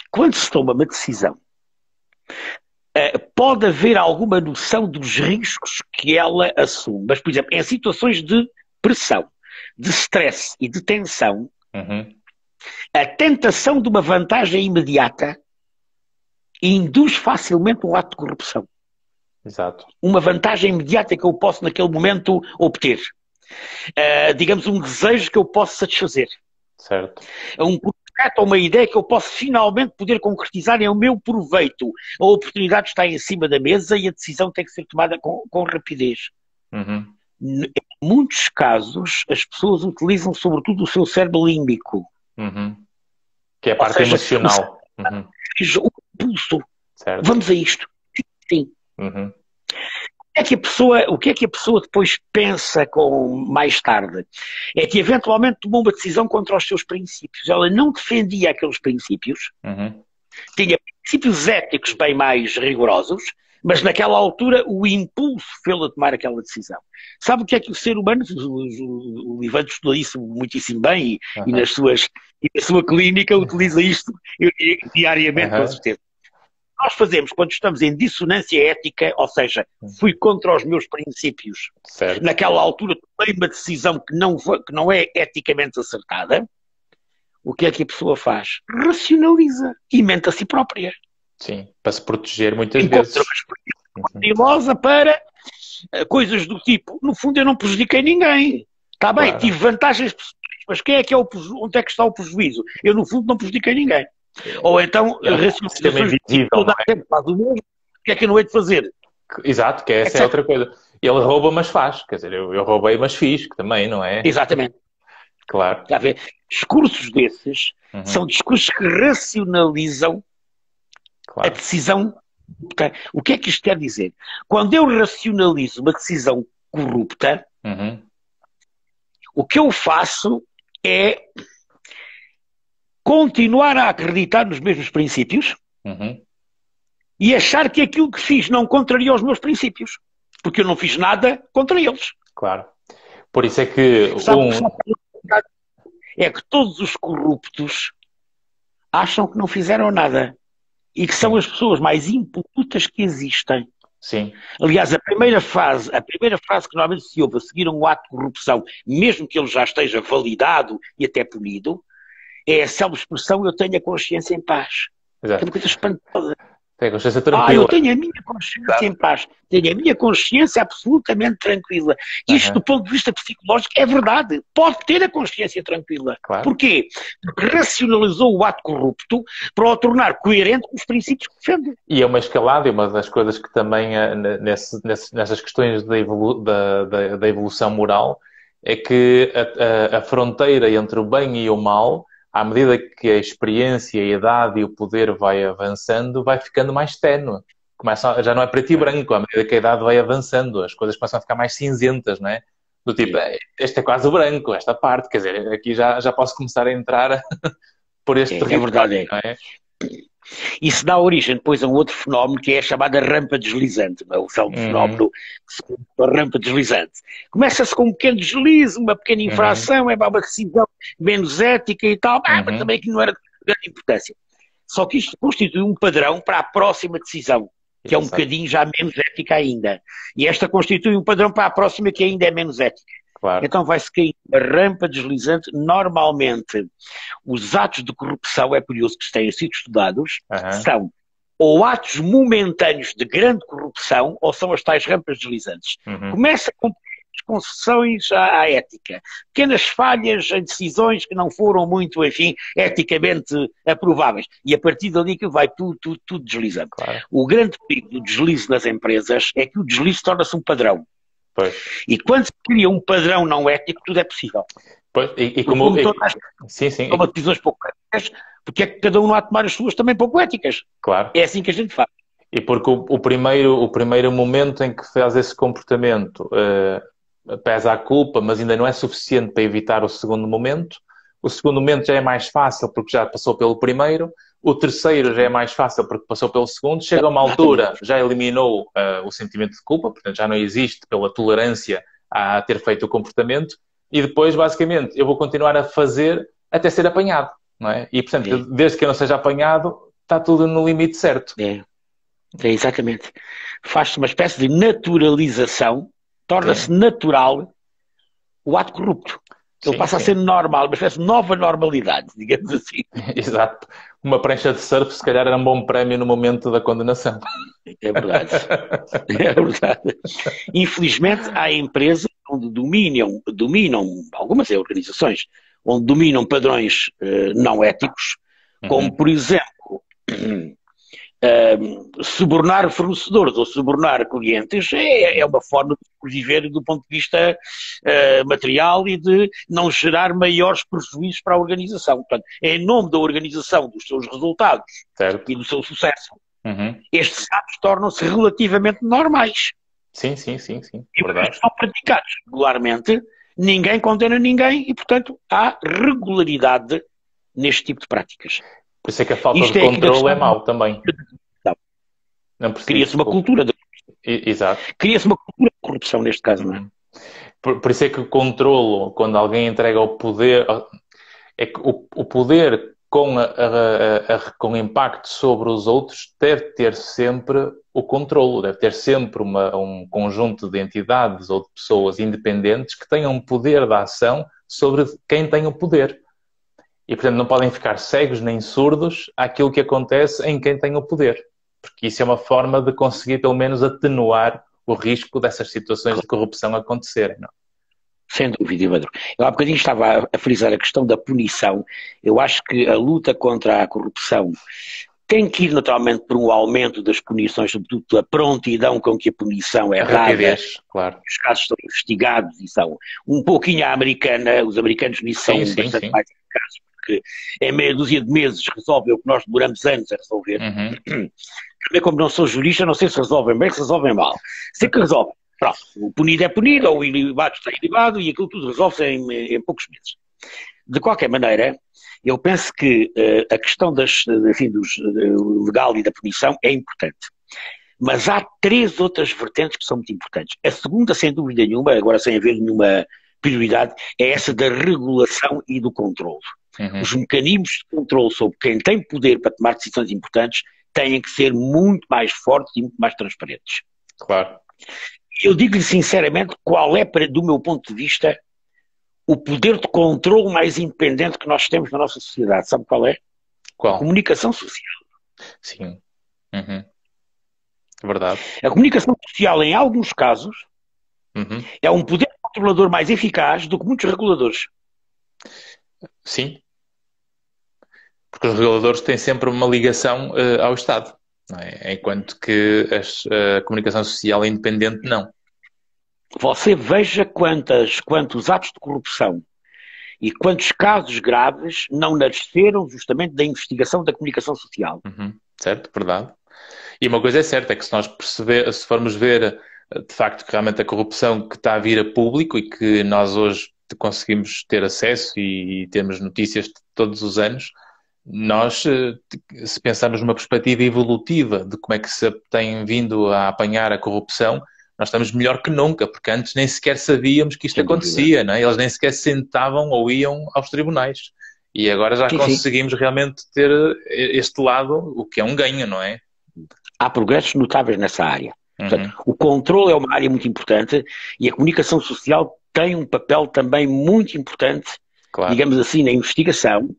Quando se toma uma decisão, pode haver alguma noção dos riscos que ela assume, mas, por exemplo, em situações de pressão, de stress e de tensão, a tentação de uma vantagem imediata induz facilmente um ato de corrupção. Exato. Uma vantagem imediata que eu posso naquele momento obter. Digamos, um desejo que eu posso satisfazer. Certo. Um projeto ou uma ideia que eu posso finalmente poder concretizar em meu proveito. A oportunidade está em cima da mesa e a decisão tem que ser tomada com rapidez. Em muitos casos, as pessoas utilizam sobretudo o seu cérebro límbico. Que é a parte emocional. Impulso. Certo. Vamos a isto. Sim. O que é que a pessoa depois pensa mais tarde? É que eventualmente tomou uma decisão contra os seus princípios. Ela não defendia aqueles princípios. Tinha princípios éticos bem mais rigorosos, mas naquela altura o impulso fê-la tomar aquela decisão. Sabe o que é que o ser humano, o Livremente estudou isso muitíssimo bem e, uhum. E na sua clínica utiliza isto, eu diria, diariamente, uhum. com certeza. Nós fazemos quando estamos em dissonância ética, ou seja, fui contra os meus princípios, certo. Naquela altura tomei uma decisão que não é eticamente acertada, o que é que a pessoa faz? Racionaliza e mente a si própria. Sim, para se proteger muitas vezes. Encontra para coisas do tipo, no fundo eu não prejudiquei ninguém, está bem, claro. Tive vantagens pessoais, mas quem é que é onde é que está o prejuízo? Eu no fundo não prejudiquei ninguém. Ou então, racionalizações de toda a gente faz o mesmo, o que é que eu não hei de fazer? Exato, que essa é outra coisa. Ele rouba, mas faz. Quer dizer, eu roubei, mas fiz, que também, não é? Exatamente. Claro. Está a ver? Discursos desses uhum. são discursos que racionalizam claro. A decisão. O que é que isto quer dizer? Quando eu racionalizo uma decisão corrupta, uhum. o que eu faço é... continuar a acreditar nos mesmos princípios uhum. e achar que aquilo que fiz não contraria os meus princípios, porque eu não fiz nada contra eles. Claro. Por isso é que... É que todos os corruptos acham que não fizeram nada e que são as pessoas mais impolutas que existem. Sim. Aliás, a primeira frase que normalmente se ouve a seguir a um ato de corrupção, mesmo que ele já esteja validado e até punido, é a self-expressão, eu tenho a consciência em paz. Exato. É uma coisa espantosa. Tem a consciência tranquila. Eu tenho a minha consciência Exato. Em paz. Tenho a minha consciência absolutamente tranquila. Isto, uhum. do ponto de vista psicológico, é verdade. Pode ter a consciência tranquila. Claro. Porquê? Porque racionalizou o ato corrupto para o tornar coerente com os princípios que defende. E é uma escalada, e uma das coisas que também, nessas questões da evolução moral, é que a fronteira entre o bem e o mal... à medida que a experiência, a idade e o poder vai avançando, vai ficando mais ténue. Já não é preto e branco, à medida que a idade vai avançando, as coisas começam a ficar mais cinzentas, não é? Do tipo, este é quase branco, esta parte, quer dizer, aqui já posso começar a entrar por este território, não é? Isso dá origem depois a um outro fenómeno que é a chamada rampa deslizante, não é? O fenómeno da rampa deslizante. Começa-se com um pequeno deslize, uma pequena infração, é uma decisão menos ética e tal, mas também que não era de grande importância. Só que isto constitui um padrão para a próxima decisão, que é um bocadinho já menos ética ainda. E esta constitui um padrão para a próxima que ainda é menos ética. Claro. Então vai-se cair uma rampa deslizante. Normalmente, os atos de corrupção, é curioso que tenham sido estudados, são ou atos momentâneos de grande corrupção, ou são as tais rampas deslizantes. Começa com pequenas concessões à ética, pequenas falhas em decisões que não foram muito, enfim, eticamente aprováveis. E a partir dali que vai tudo deslizando. Claro. O grande perigo do deslize nas empresas é que o deslize torna-se um padrão. Pois. E quando se cria um padrão não ético, tudo é possível. Pois, toma decisões pouco éticas, porque é que cada um há de tomar as suas também pouco éticas. Claro. É assim que a gente faz. E porque o primeiro momento em que faz esse comportamento pesa a culpa, mas ainda não é suficiente para evitar o segundo momento. O segundo momento já é mais fácil porque já passou pelo primeiro. O terceiro já é mais fácil porque passou pelo segundo. Chega a uma altura, já eliminou o sentimento de culpa, portanto já não existe pela tolerância a ter feito o comportamento. E depois, basicamente, eu vou continuar a fazer até ser apanhado, não é? E, portanto, desde que eu não seja apanhado, está tudo no limite certo. É exatamente. Faz-se uma espécie de naturalização, torna-se natural o ato corrupto. Ele passa a ser normal, uma espécie de nova normalidade, digamos assim. Exato. Uma prancha de surf, se calhar, era um bom prémio no momento da condenação. É verdade. É verdade. Infelizmente, há empresas onde dominam algumas organizações, onde dominam padrões não éticos, como, por exemplo, subornar fornecedores ou subornar clientes é uma forma de viver do ponto de vista material e de não gerar maiores prejuízos para a organização. Portanto, é em nome da organização, dos seus resultados e do seu sucesso, estes atos tornam-se relativamente normais. Sim. E porque são praticados regularmente, ninguém condena ninguém e, portanto, há regularidade neste tipo de práticas. Por isso é que a falta de controle é mau também. Cria-se uma cultura de Exato. Cria-se uma cultura de corrupção neste caso, não é? Por isso é que o controlo, quando alguém entrega o poder, é que o poder com o impacto sobre os outros deve ter sempre o controlo, deve ter sempre um conjunto de entidades ou de pessoas independentes que tenham poder de ação sobre quem tem o poder. E, portanto, não podem ficar cegos nem surdos àquilo que acontece em quem tem o poder. Porque isso é uma forma de conseguir, pelo menos, atenuar o risco dessas situações de corrupção acontecerem, não? Sem dúvida, Evandro. Eu há bocadinho estava a frisar a questão da punição. Eu acho que a luta contra a corrupção tem que ir, naturalmente, por um aumento das punições, sobretudo da prontidão com que a punição é dada. Claro. Os casos são investigados e são um pouquinho à americana. Os americanos nisso são bastante mais eficazes, porque em meia dúzia de meses resolvem o que nós demoramos anos a resolver. Uhum. Também, como não sou jurista, não sei se resolvem bem, se resolvem mal. Sei que resolvem. Pronto, o punido é punido, ou o ilibado está ilibado, e aquilo tudo resolve-se em poucos meses. De qualquer maneira, eu penso que a questão do legal e da punição é importante. Mas há três outras vertentes que são muito importantes. A segunda, sem dúvida nenhuma, agora sem haver nenhuma prioridade, é essa da regulação e do controlo. Uhum. Os mecanismos de controle sobre quem tem poder para tomar decisões importantes têm que ser muito mais fortes e muito mais transparentes. Claro. Eu digo-lhe sinceramente qual é, do meu ponto de vista, o poder de controle mais independente que nós temos na nossa sociedade. Sabe qual é? Qual? A comunicação social. Sim. Uhum. Verdade. A comunicação social, em alguns casos, uhum, é um poder controlador mais eficaz do que muitos reguladores. Sim. Porque os reguladores têm sempre uma ligação ao Estado, não é? Enquanto que a comunicação social independente não. Você veja quantos atos de corrupção e quantos casos graves não nasceram justamente da investigação da comunicação social. Uhum, certo, verdade. E uma coisa é certa, é que se nós formos ver de facto que realmente a corrupção que está a vir a público e que nós hoje conseguimos ter acesso e temos notícias de todos os anos, nós, se pensarmos numa perspectiva evolutiva de como é que se tem vindo a apanhar a corrupção, nós estamos melhor que nunca, porque antes nem sequer sabíamos que isto acontecia, não é? Eles nem sequer sentavam ou iam aos tribunais. E agora já conseguimos realmente ter este lado, o que é um ganho, não é? Há progressos notáveis nessa área. Uhum. Portanto, o controle é uma área muito importante e a comunicação social tem um papel também muito importante, claro, digamos assim, na investigação,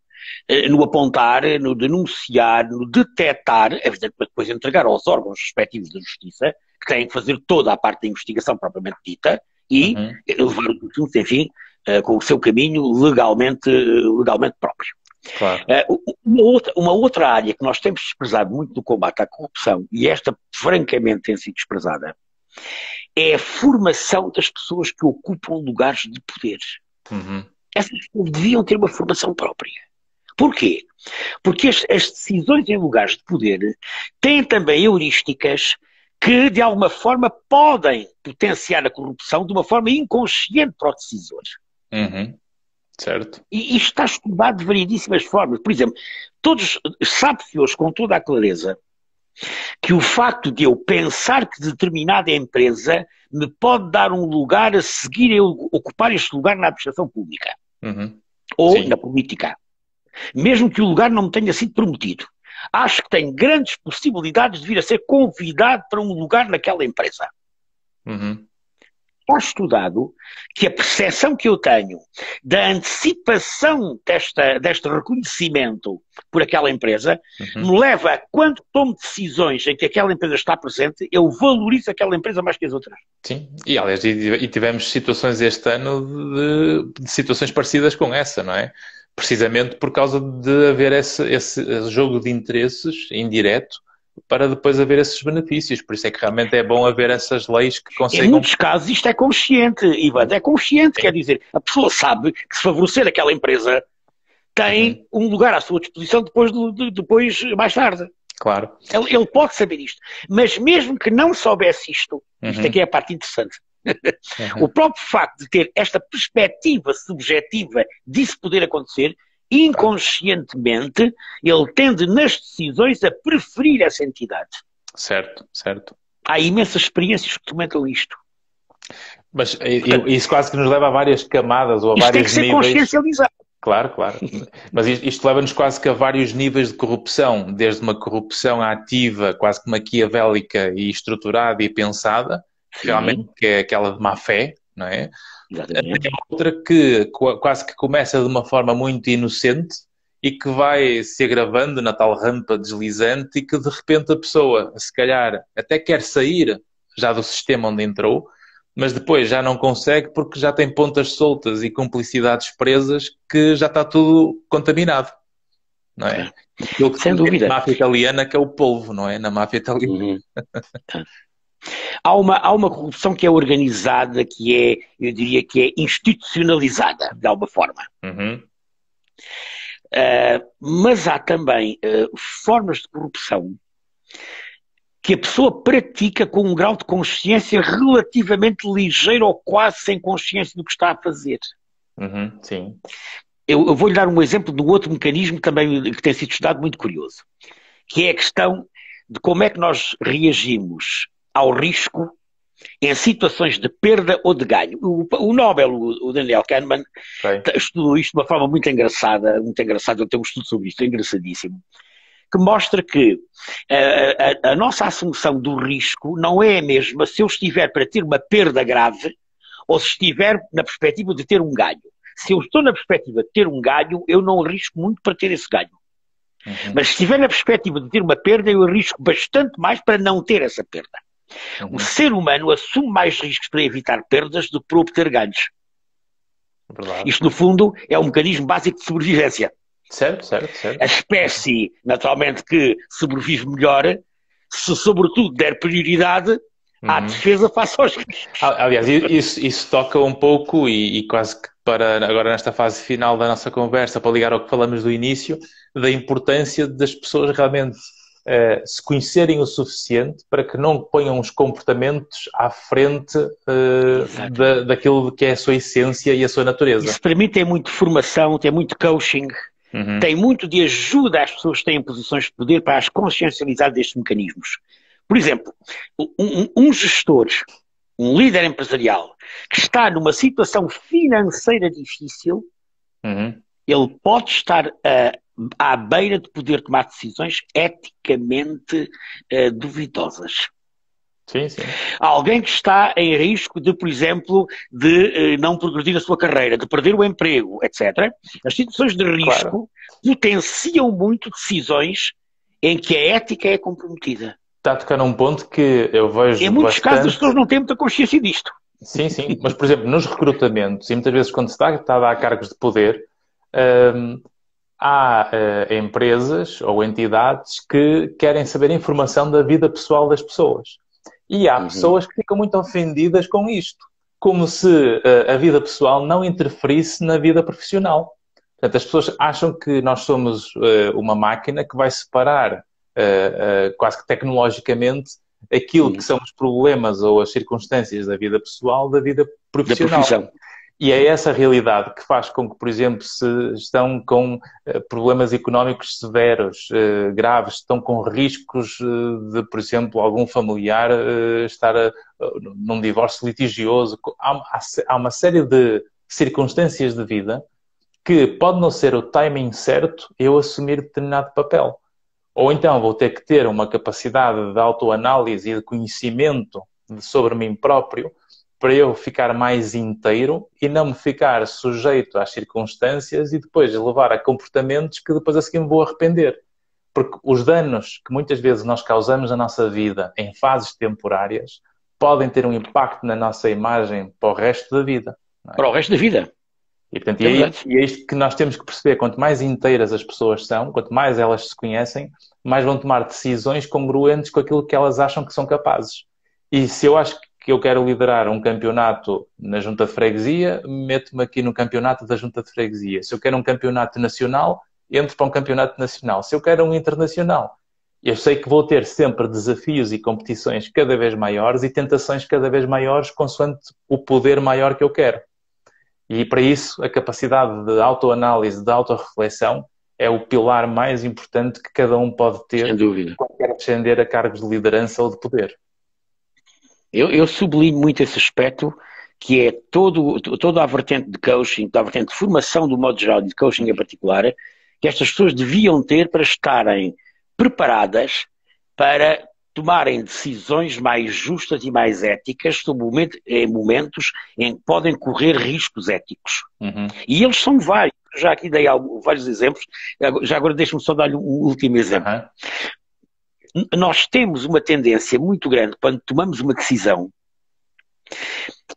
no apontar, no denunciar, no detectar, é evidente, para depois entregar aos órgãos respectivos da justiça, que têm que fazer toda a parte da investigação propriamente dita e levar o assunto, enfim, com o seu caminho legalmente próprio. Claro. Uma outra área que nós temos desprezado muito no combate à corrupção, e esta francamente tem sido desprezada, é a formação das pessoas que ocupam lugares de poder. Uhum. Essas pessoas deviam ter uma formação própria. Porquê? Porque as decisões em lugares de poder têm também heurísticas que, de alguma forma, podem potenciar a corrupção de uma forma inconsciente para o decisor. Uhum. Certo. E isto está estudado de variedíssimas formas. Por exemplo, todos sabe-se hoje com toda a clareza que o facto de eu pensar que determinada empresa me pode dar um lugar a seguir, eu ocupar este lugar na administração pública. Uhum. Ou na política. Mesmo que o lugar não me tenha sido prometido. Acho que tenho grandes possibilidades de vir a ser convidado para um lugar naquela empresa. Uhum. Está estudado que a percepção que eu tenho da antecipação deste reconhecimento por aquela empresa, uhum, me leva a, quando tomo decisões em que aquela empresa está presente, eu valorizo aquela empresa mais que as outras. Sim, e aliás, e tivemos situações este ano de situações parecidas com essa, não é? Precisamente por causa de haver esse jogo de interesses indireto para depois haver esses benefícios. Por isso é que realmente é bom haver essas leis que conseguem... Em muitos casos isto é consciente, Ivan, é consciente, quer dizer, a pessoa sabe que se favorecer aquela empresa tem, uhum, um lugar à sua disposição depois mais tarde. Claro. Ele pode saber isto, mas mesmo que não soubesse isto, isto, uhum, aqui é a parte interessante, uhum, o próprio facto de ter esta perspectiva subjetiva disso poder acontecer, inconscientemente, ele tende nas decisões a preferir essa entidade. Certo, certo. Há imensas experiências que documentam isto. Mas portanto, isso quase que nos leva a várias camadas ou a vários níveis. Tem que ser consciencializado. Claro, claro. Mas isto leva-nos quase que a vários níveis de corrupção, desde uma corrupção ativa, quase que maquiavélica e estruturada e pensada, sim, realmente, que é aquela de má fé, não é? Exatamente. Até outra que quase que começa de uma forma muito inocente e que vai se agravando na tal rampa deslizante e que de repente a pessoa, se calhar, até quer sair já do sistema onde entrou, mas depois já não consegue porque já tem pontas soltas e cumplicidades presas que já está tudo contaminado, não é? Aquilo que sem dúvida. Na máfia italiana, que é o polvo, não é? Na máfia italiana. Uhum. Há uma corrupção que é organizada, que é, eu diria que é institucionalizada, de alguma forma. Uhum. Mas há também formas de corrupção que a pessoa pratica com um grau de consciência relativamente ligeiro ou quase sem consciência do que está a fazer. Uhum, sim. Eu vou-lhe dar um exemplo de um outro mecanismo também que tem sido estudado muito curioso, que é a questão de como é que nós reagimos ao risco em situações de perda ou de ganho. O Nobel, o Daniel Kahneman, estudou isto de uma forma muito engraçada, eu tenho um estudo sobre isto, é engraçadíssimo, que mostra que a nossa assunção do risco não é a mesma se eu estiver para ter uma perda grave ou se estiver na perspectiva de ter um ganho. Se eu estou na perspectiva de ter um ganho, eu não arrisco muito para ter esse ganho. Uhum. Mas se estiver na perspectiva de ter uma perda, eu arrisco bastante mais para não ter essa perda. Uhum. O ser humano assume mais riscos para evitar perdas do que para obter ganhos. Verdade. Isto, no fundo, é um mecanismo básico de sobrevivência. Certo, certo, certo. A espécie, naturalmente, que sobrevive melhor, se sobretudo der prioridade, uhum, à defesa face aos riscos. Aliás, isso toca um pouco, e quase que para agora nesta fase final da nossa conversa, para ligar ao que falamos do início, da importância das pessoas realmente se conhecerem o suficiente para que não ponham os comportamentos à frente daquilo que é a sua essência e a sua natureza. Isso para mim tem muito formação, tem muito coaching. Uhum. Tem muito de ajuda às pessoas que têm posições de poder para as consciencializar destes mecanismos. Por exemplo, um gestor, um líder empresarial, que está numa situação financeira difícil, uhum, ele pode estar à beira de poder tomar decisões eticamente duvidosas. Sim, sim. Alguém que está em risco de, por exemplo, de não progredir a sua carreira, de perder o emprego, etc. As situações de risco, claro, potenciam muito decisões em que a ética é comprometida. Está a tocar num ponto que eu vejo em muitos bastante... casos as pessoas não têm muita consciência disto. Sim, sim. Mas, por exemplo, nos recrutamentos, e muitas vezes quando se está a dar cargos de poder, há empresas ou entidades que querem saber informação da vida pessoal das pessoas. E há, uhum, pessoas que ficam muito ofendidas com isto, como se a vida pessoal não interferisse na vida profissional. Portanto, as pessoas acham que nós somos uma máquina que vai separar, quase que tecnologicamente, aquilo, uhum, que são os problemas ou as circunstâncias da vida pessoal da vida profissional. E é essa realidade que faz com que, por exemplo, se estão com problemas económicos severos, graves, estão com riscos de, por exemplo, algum familiar estar num divórcio litigioso. Há uma série de circunstâncias de vida que pode não ser o timing certo eu assumir determinado papel. Ou então vou ter que ter uma capacidade de autoanálise e de conhecimento sobre mim próprio para eu ficar mais inteiro e não me ficar sujeito às circunstâncias e depois levar a comportamentos que depois a seguir me vou arrepender. Porque os danos que muitas vezes nós causamos na nossa vida em fases temporárias podem ter um impacto na nossa imagem para o resto da vida. Não é? Para o resto da vida. E, portanto, é isto que nós temos que perceber. Quanto mais inteiras as pessoas são, quanto mais elas se conhecem, mais vão tomar decisões congruentes com aquilo que elas acham que são capazes. E se eu acho que eu quero liderar um campeonato na junta de freguesia, meto-me aqui no campeonato da junta de freguesia. Se eu quero um campeonato nacional, entro para um campeonato nacional. Se eu quero um internacional, eu sei que vou ter sempre desafios e competições cada vez maiores e tentações cada vez maiores consoante o poder maior que eu quero. E para isso, a capacidade de autoanálise, de autorreflexão, é o pilar mais importante que cada um pode ter quando quer ascender a cargos de liderança ou de poder. Eu sublinho muito esse aspecto, que é toda a vertente de coaching, toda a vertente de formação do modo geral, de coaching em particular, que estas pessoas deviam ter para estarem preparadas para tomarem decisões mais justas e mais éticas em momentos em que podem correr riscos éticos. Uhum. E eles são vários. Já aqui dei vários exemplos. Já agora deixa-me só dar-lhe um último exemplo. Uhum. Nós temos uma tendência muito grande, quando tomamos uma decisão,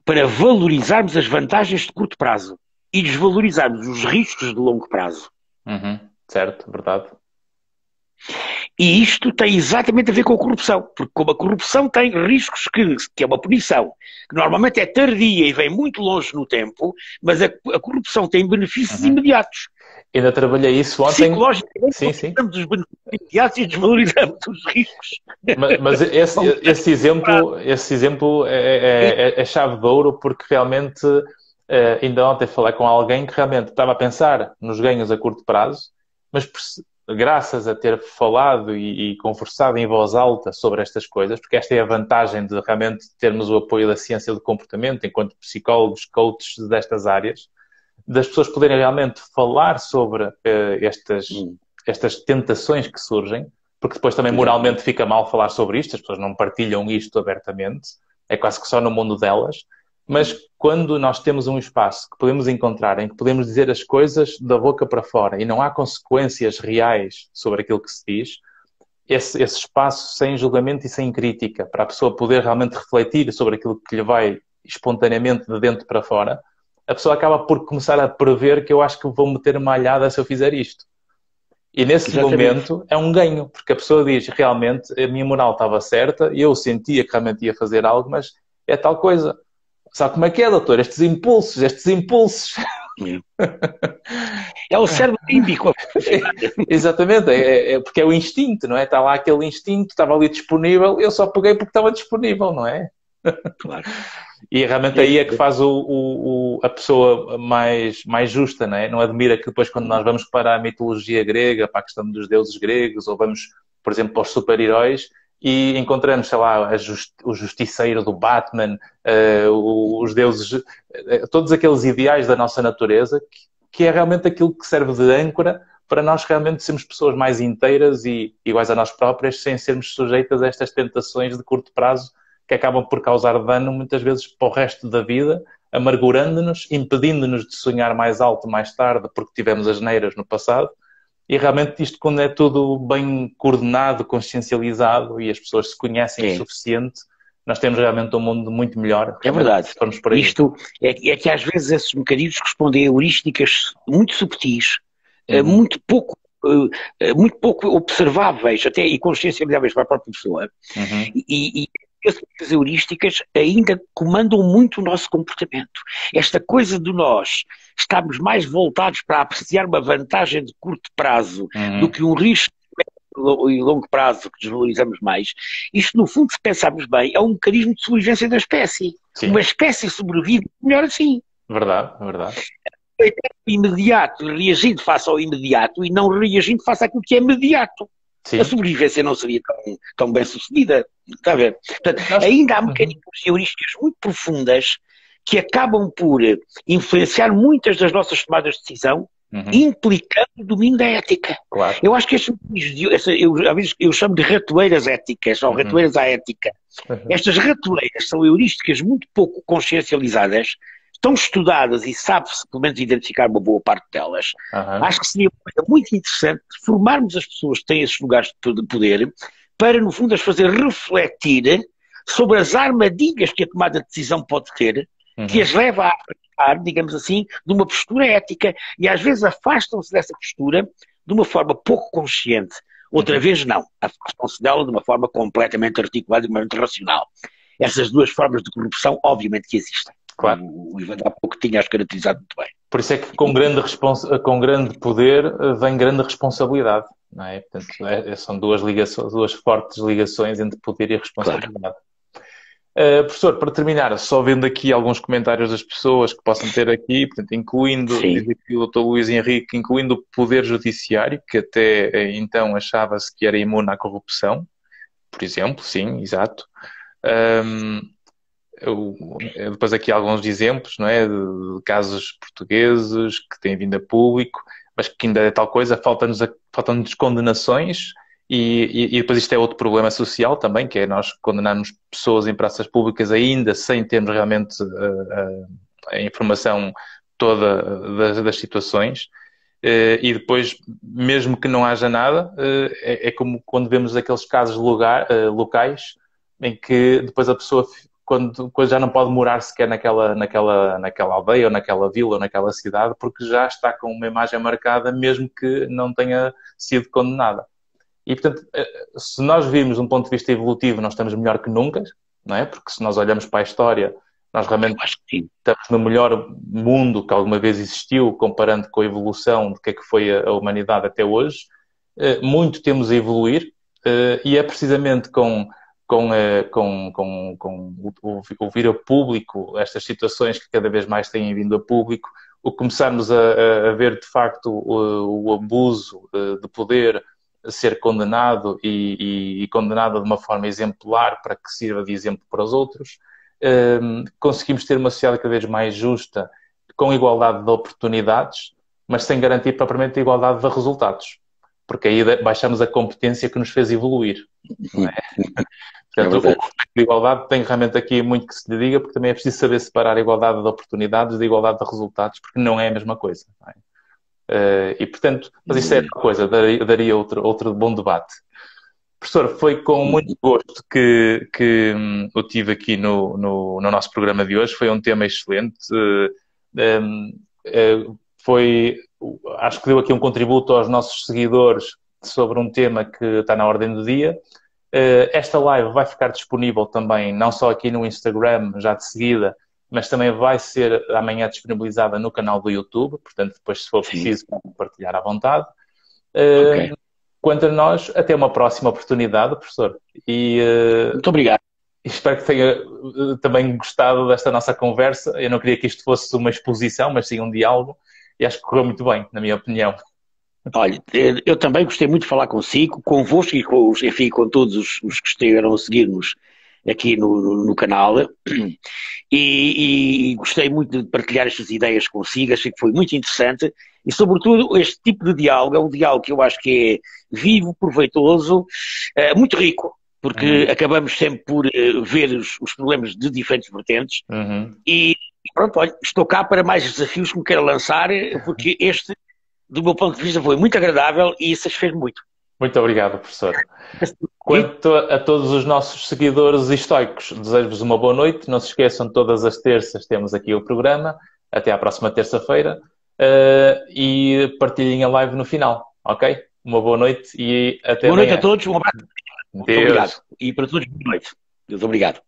para valorizarmos as vantagens de curto prazo e desvalorizarmos os riscos de longo prazo. Uhum. Certo, verdade. E isto tem exatamente a ver com a corrupção, porque como a corrupção tem riscos que é uma punição, que normalmente é tardia e vem muito longe no tempo, mas a corrupção tem benefícios uhum. imediatos. Ainda trabalhei isso ontem. Psicologicamente, sim, sim. Os benefícios imediatos e desvalorizamos os riscos. Mas esse exemplo é chave de ouro, porque realmente, ainda ontem falei com alguém que realmente estava a pensar nos ganhos a curto prazo, mas graças a ter falado e conversado em voz alta sobre estas coisas, porque esta é a vantagem de realmente termos o apoio da ciência do comportamento, enquanto psicólogos, coaches destas áreas, das pessoas poderem realmente falar sobre estas tentações que surgem, porque depois também moralmente fica mal falar sobre isto, as pessoas não partilham isto abertamente, é quase que só no mundo delas, mas quando nós temos um espaço que podemos encontrar, em que podemos dizer as coisas da boca para fora e não há consequências reais sobre aquilo que se diz, esse espaço sem julgamento e sem crítica, para a pessoa poder realmente refletir sobre aquilo que lhe vai espontaneamente de dentro para fora, a pessoa acaba por começar a prever que eu acho que vou meter uma alhada se eu fizer isto. E nesse momento é um ganho, porque a pessoa diz, realmente, a minha moral estava certa, eu sentia que realmente ia fazer algo, mas é tal coisa. Sabe como é que é, doutor? Estes impulsos. É o cérebro límbico. Exatamente, porque é o instinto, não é? Está lá aquele instinto, estava ali disponível, eu só peguei porque estava disponível, não é? Claro. E realmente aí é que faz a pessoa mais justa, não é? Não admira que depois quando nós vamos para a mitologia grega, para a questão dos deuses gregos, ou vamos, por exemplo, para os super-heróis, e encontramos, sei lá, o justiceiro do Batman, os deuses, todos aqueles ideais da nossa natureza, que é realmente aquilo que serve de âncora para nós realmente sermos pessoas mais inteiras e iguais a nós próprias, sem sermos sujeitas a estas tentações de curto prazo que acabam por causar dano muitas vezes para o resto da vida, amargurando-nos, impedindo-nos de sonhar mais alto mais tarde porque tivemos as asneiras no passado. E realmente isto, quando é tudo bem coordenado, consciencializado e as pessoas se conhecem o suficiente, nós temos realmente um mundo muito melhor. É verdade. Vamos por aí. Isto é que às vezes esses mecanismos respondem a heurísticas muito subtis, muito pouco observáveis, até e consciencializáveis para a própria pessoa. Uhum. E essas heurísticas ainda comandam muito o nosso comportamento. Esta coisa de nós estarmos mais voltados para apreciar uma vantagem de curto prazo do que um risco de longo prazo que desvalorizamos mais, isto no fundo, se pensarmos bem, é um mecanismo de sobrevivência da espécie. Sim. Uma espécie sobrevive melhor assim. Verdade, verdade. Imediato, reagindo face ao imediato e não reagindo face àquilo que é imediato. Sim. A sobrevivência não seria tão bem sucedida, está a ver? Portanto, ainda há mecanismos heurísticos muito profundas que acabam por influenciar muitas das nossas tomadas de decisão, implicando o domínio da ética. Claro. Eu acho que eu chamo de ratoeiras éticas, ou ratoeiras à ética. Uhum. Estas ratoeiras são heurísticas muito pouco consciencializadas, estão estudadas e sabe-se, pelo menos, identificar uma boa parte delas. Uhum. Acho que seria muito interessante formarmos as pessoas que têm esses lugares de poder para, no fundo, as fazer refletir sobre as armadilhas que a tomada de decisão pode ter, que as leva a aplicar, digamos assim, de uma postura ética e, às vezes, afastam-se dessa postura de uma forma pouco consciente. Outra vez, não. Afastam-se dela de uma forma completamente articulada e muito racional. Essas duas formas de corrupção, obviamente, que existem. Claro. O Ivan há pouco tinha-as caracterizado muito bem. Por isso é que com grande poder vem grande responsabilidade, não é? Portanto, são duas fortes ligações entre poder e responsabilidade. Claro. Professor, para terminar, só vendo aqui alguns comentários das pessoas que possam ter aqui, portanto, incluindo aqui o Dr. Luís Henrique, incluindo o Poder Judiciário, que até então achava-se que era imune à corrupção, por exemplo, sim, exato. Depois aqui alguns exemplos, não é, de casos portugueses que têm vindo a público, mas que ainda é tal coisa, faltam-nos condenações e depois isto é outro problema social também, que é nós condenarmos pessoas em praças públicas ainda sem termos realmente a informação toda das situações. E depois, mesmo que não haja nada, é como quando vemos aqueles casos locais em que depois a pessoa, quando já não pode morar sequer naquela aldeia, ou naquela vila, ou naquela cidade, porque já está com uma imagem marcada, mesmo que não tenha sido condenada. E, portanto, se nós vimos de um ponto de vista evolutivo, nós estamos melhor que nunca, não é? Porque se nós olhamos para a história, nós realmente estamos no melhor mundo que alguma vez existiu, comparando com a evolução de que é que foi a humanidade até hoje. Muito temos a evoluir, e é precisamente com o vir a público estas situações que cada vez mais têm vindo a público, o começarmos a ver de facto o abuso de poder ser condenado e condenado de uma forma exemplar para que sirva de exemplo para os outros, conseguimos ter uma sociedade cada vez mais justa, com igualdade de oportunidades, mas sem garantir propriamente a igualdade de resultados, porque aí baixamos a competência que nos fez evoluir. Não é? Portanto, o conceito de igualdade tem realmente aqui muito que se lhe diga, porque também é preciso saber separar a igualdade de oportunidades da igualdade de resultados, porque não é a mesma coisa. Não é? E, portanto, mas isso é outra coisa, daria outro bom debate. Professor, foi com muito gosto que eu tive aqui no nosso programa de hoje. Foi um tema excelente. Acho que deu aqui um contributo aos nossos seguidores sobre um tema que está na ordem do dia. Esta live vai ficar disponível também, não só aqui no Instagram, já de seguida, mas também vai ser amanhã disponibilizada no canal do YouTube. Portanto, depois, se for preciso, compartilhar à vontade. Okay. Quanto a nós, até uma próxima oportunidade, professor. Muito obrigado. Espero que tenha também gostado desta nossa conversa. Eu não queria que isto fosse uma exposição, mas sim um diálogo. E acho que correu muito bem, na minha opinião. Olha, eu também gostei muito de falar consigo, convosco e com todos os que estiveram a seguir-nos aqui no canal. E gostei muito de partilhar estas ideias consigo. Achei que foi muito interessante. E, sobretudo, este tipo de diálogo é um diálogo que eu acho que é vivo, proveitoso, muito rico, porque acabamos sempre por ver os problemas de diferentes vertentes. E pronto, olha, estou cá para mais desafios que me quero lançar, porque este, do meu ponto de vista, foi muito agradável e satisfez-me muito. Muito obrigado, professor. Quanto a todos os nossos seguidores estoicos, desejo-vos uma boa noite. Não se esqueçam, todas as terças temos aqui o programa. Até à próxima terça-feira. E partilhem a live no final, ok? Uma boa noite e até amanhã. Boa noite a todos, um abraço. Muito obrigado. E para todos, boa noite. Deus, obrigado.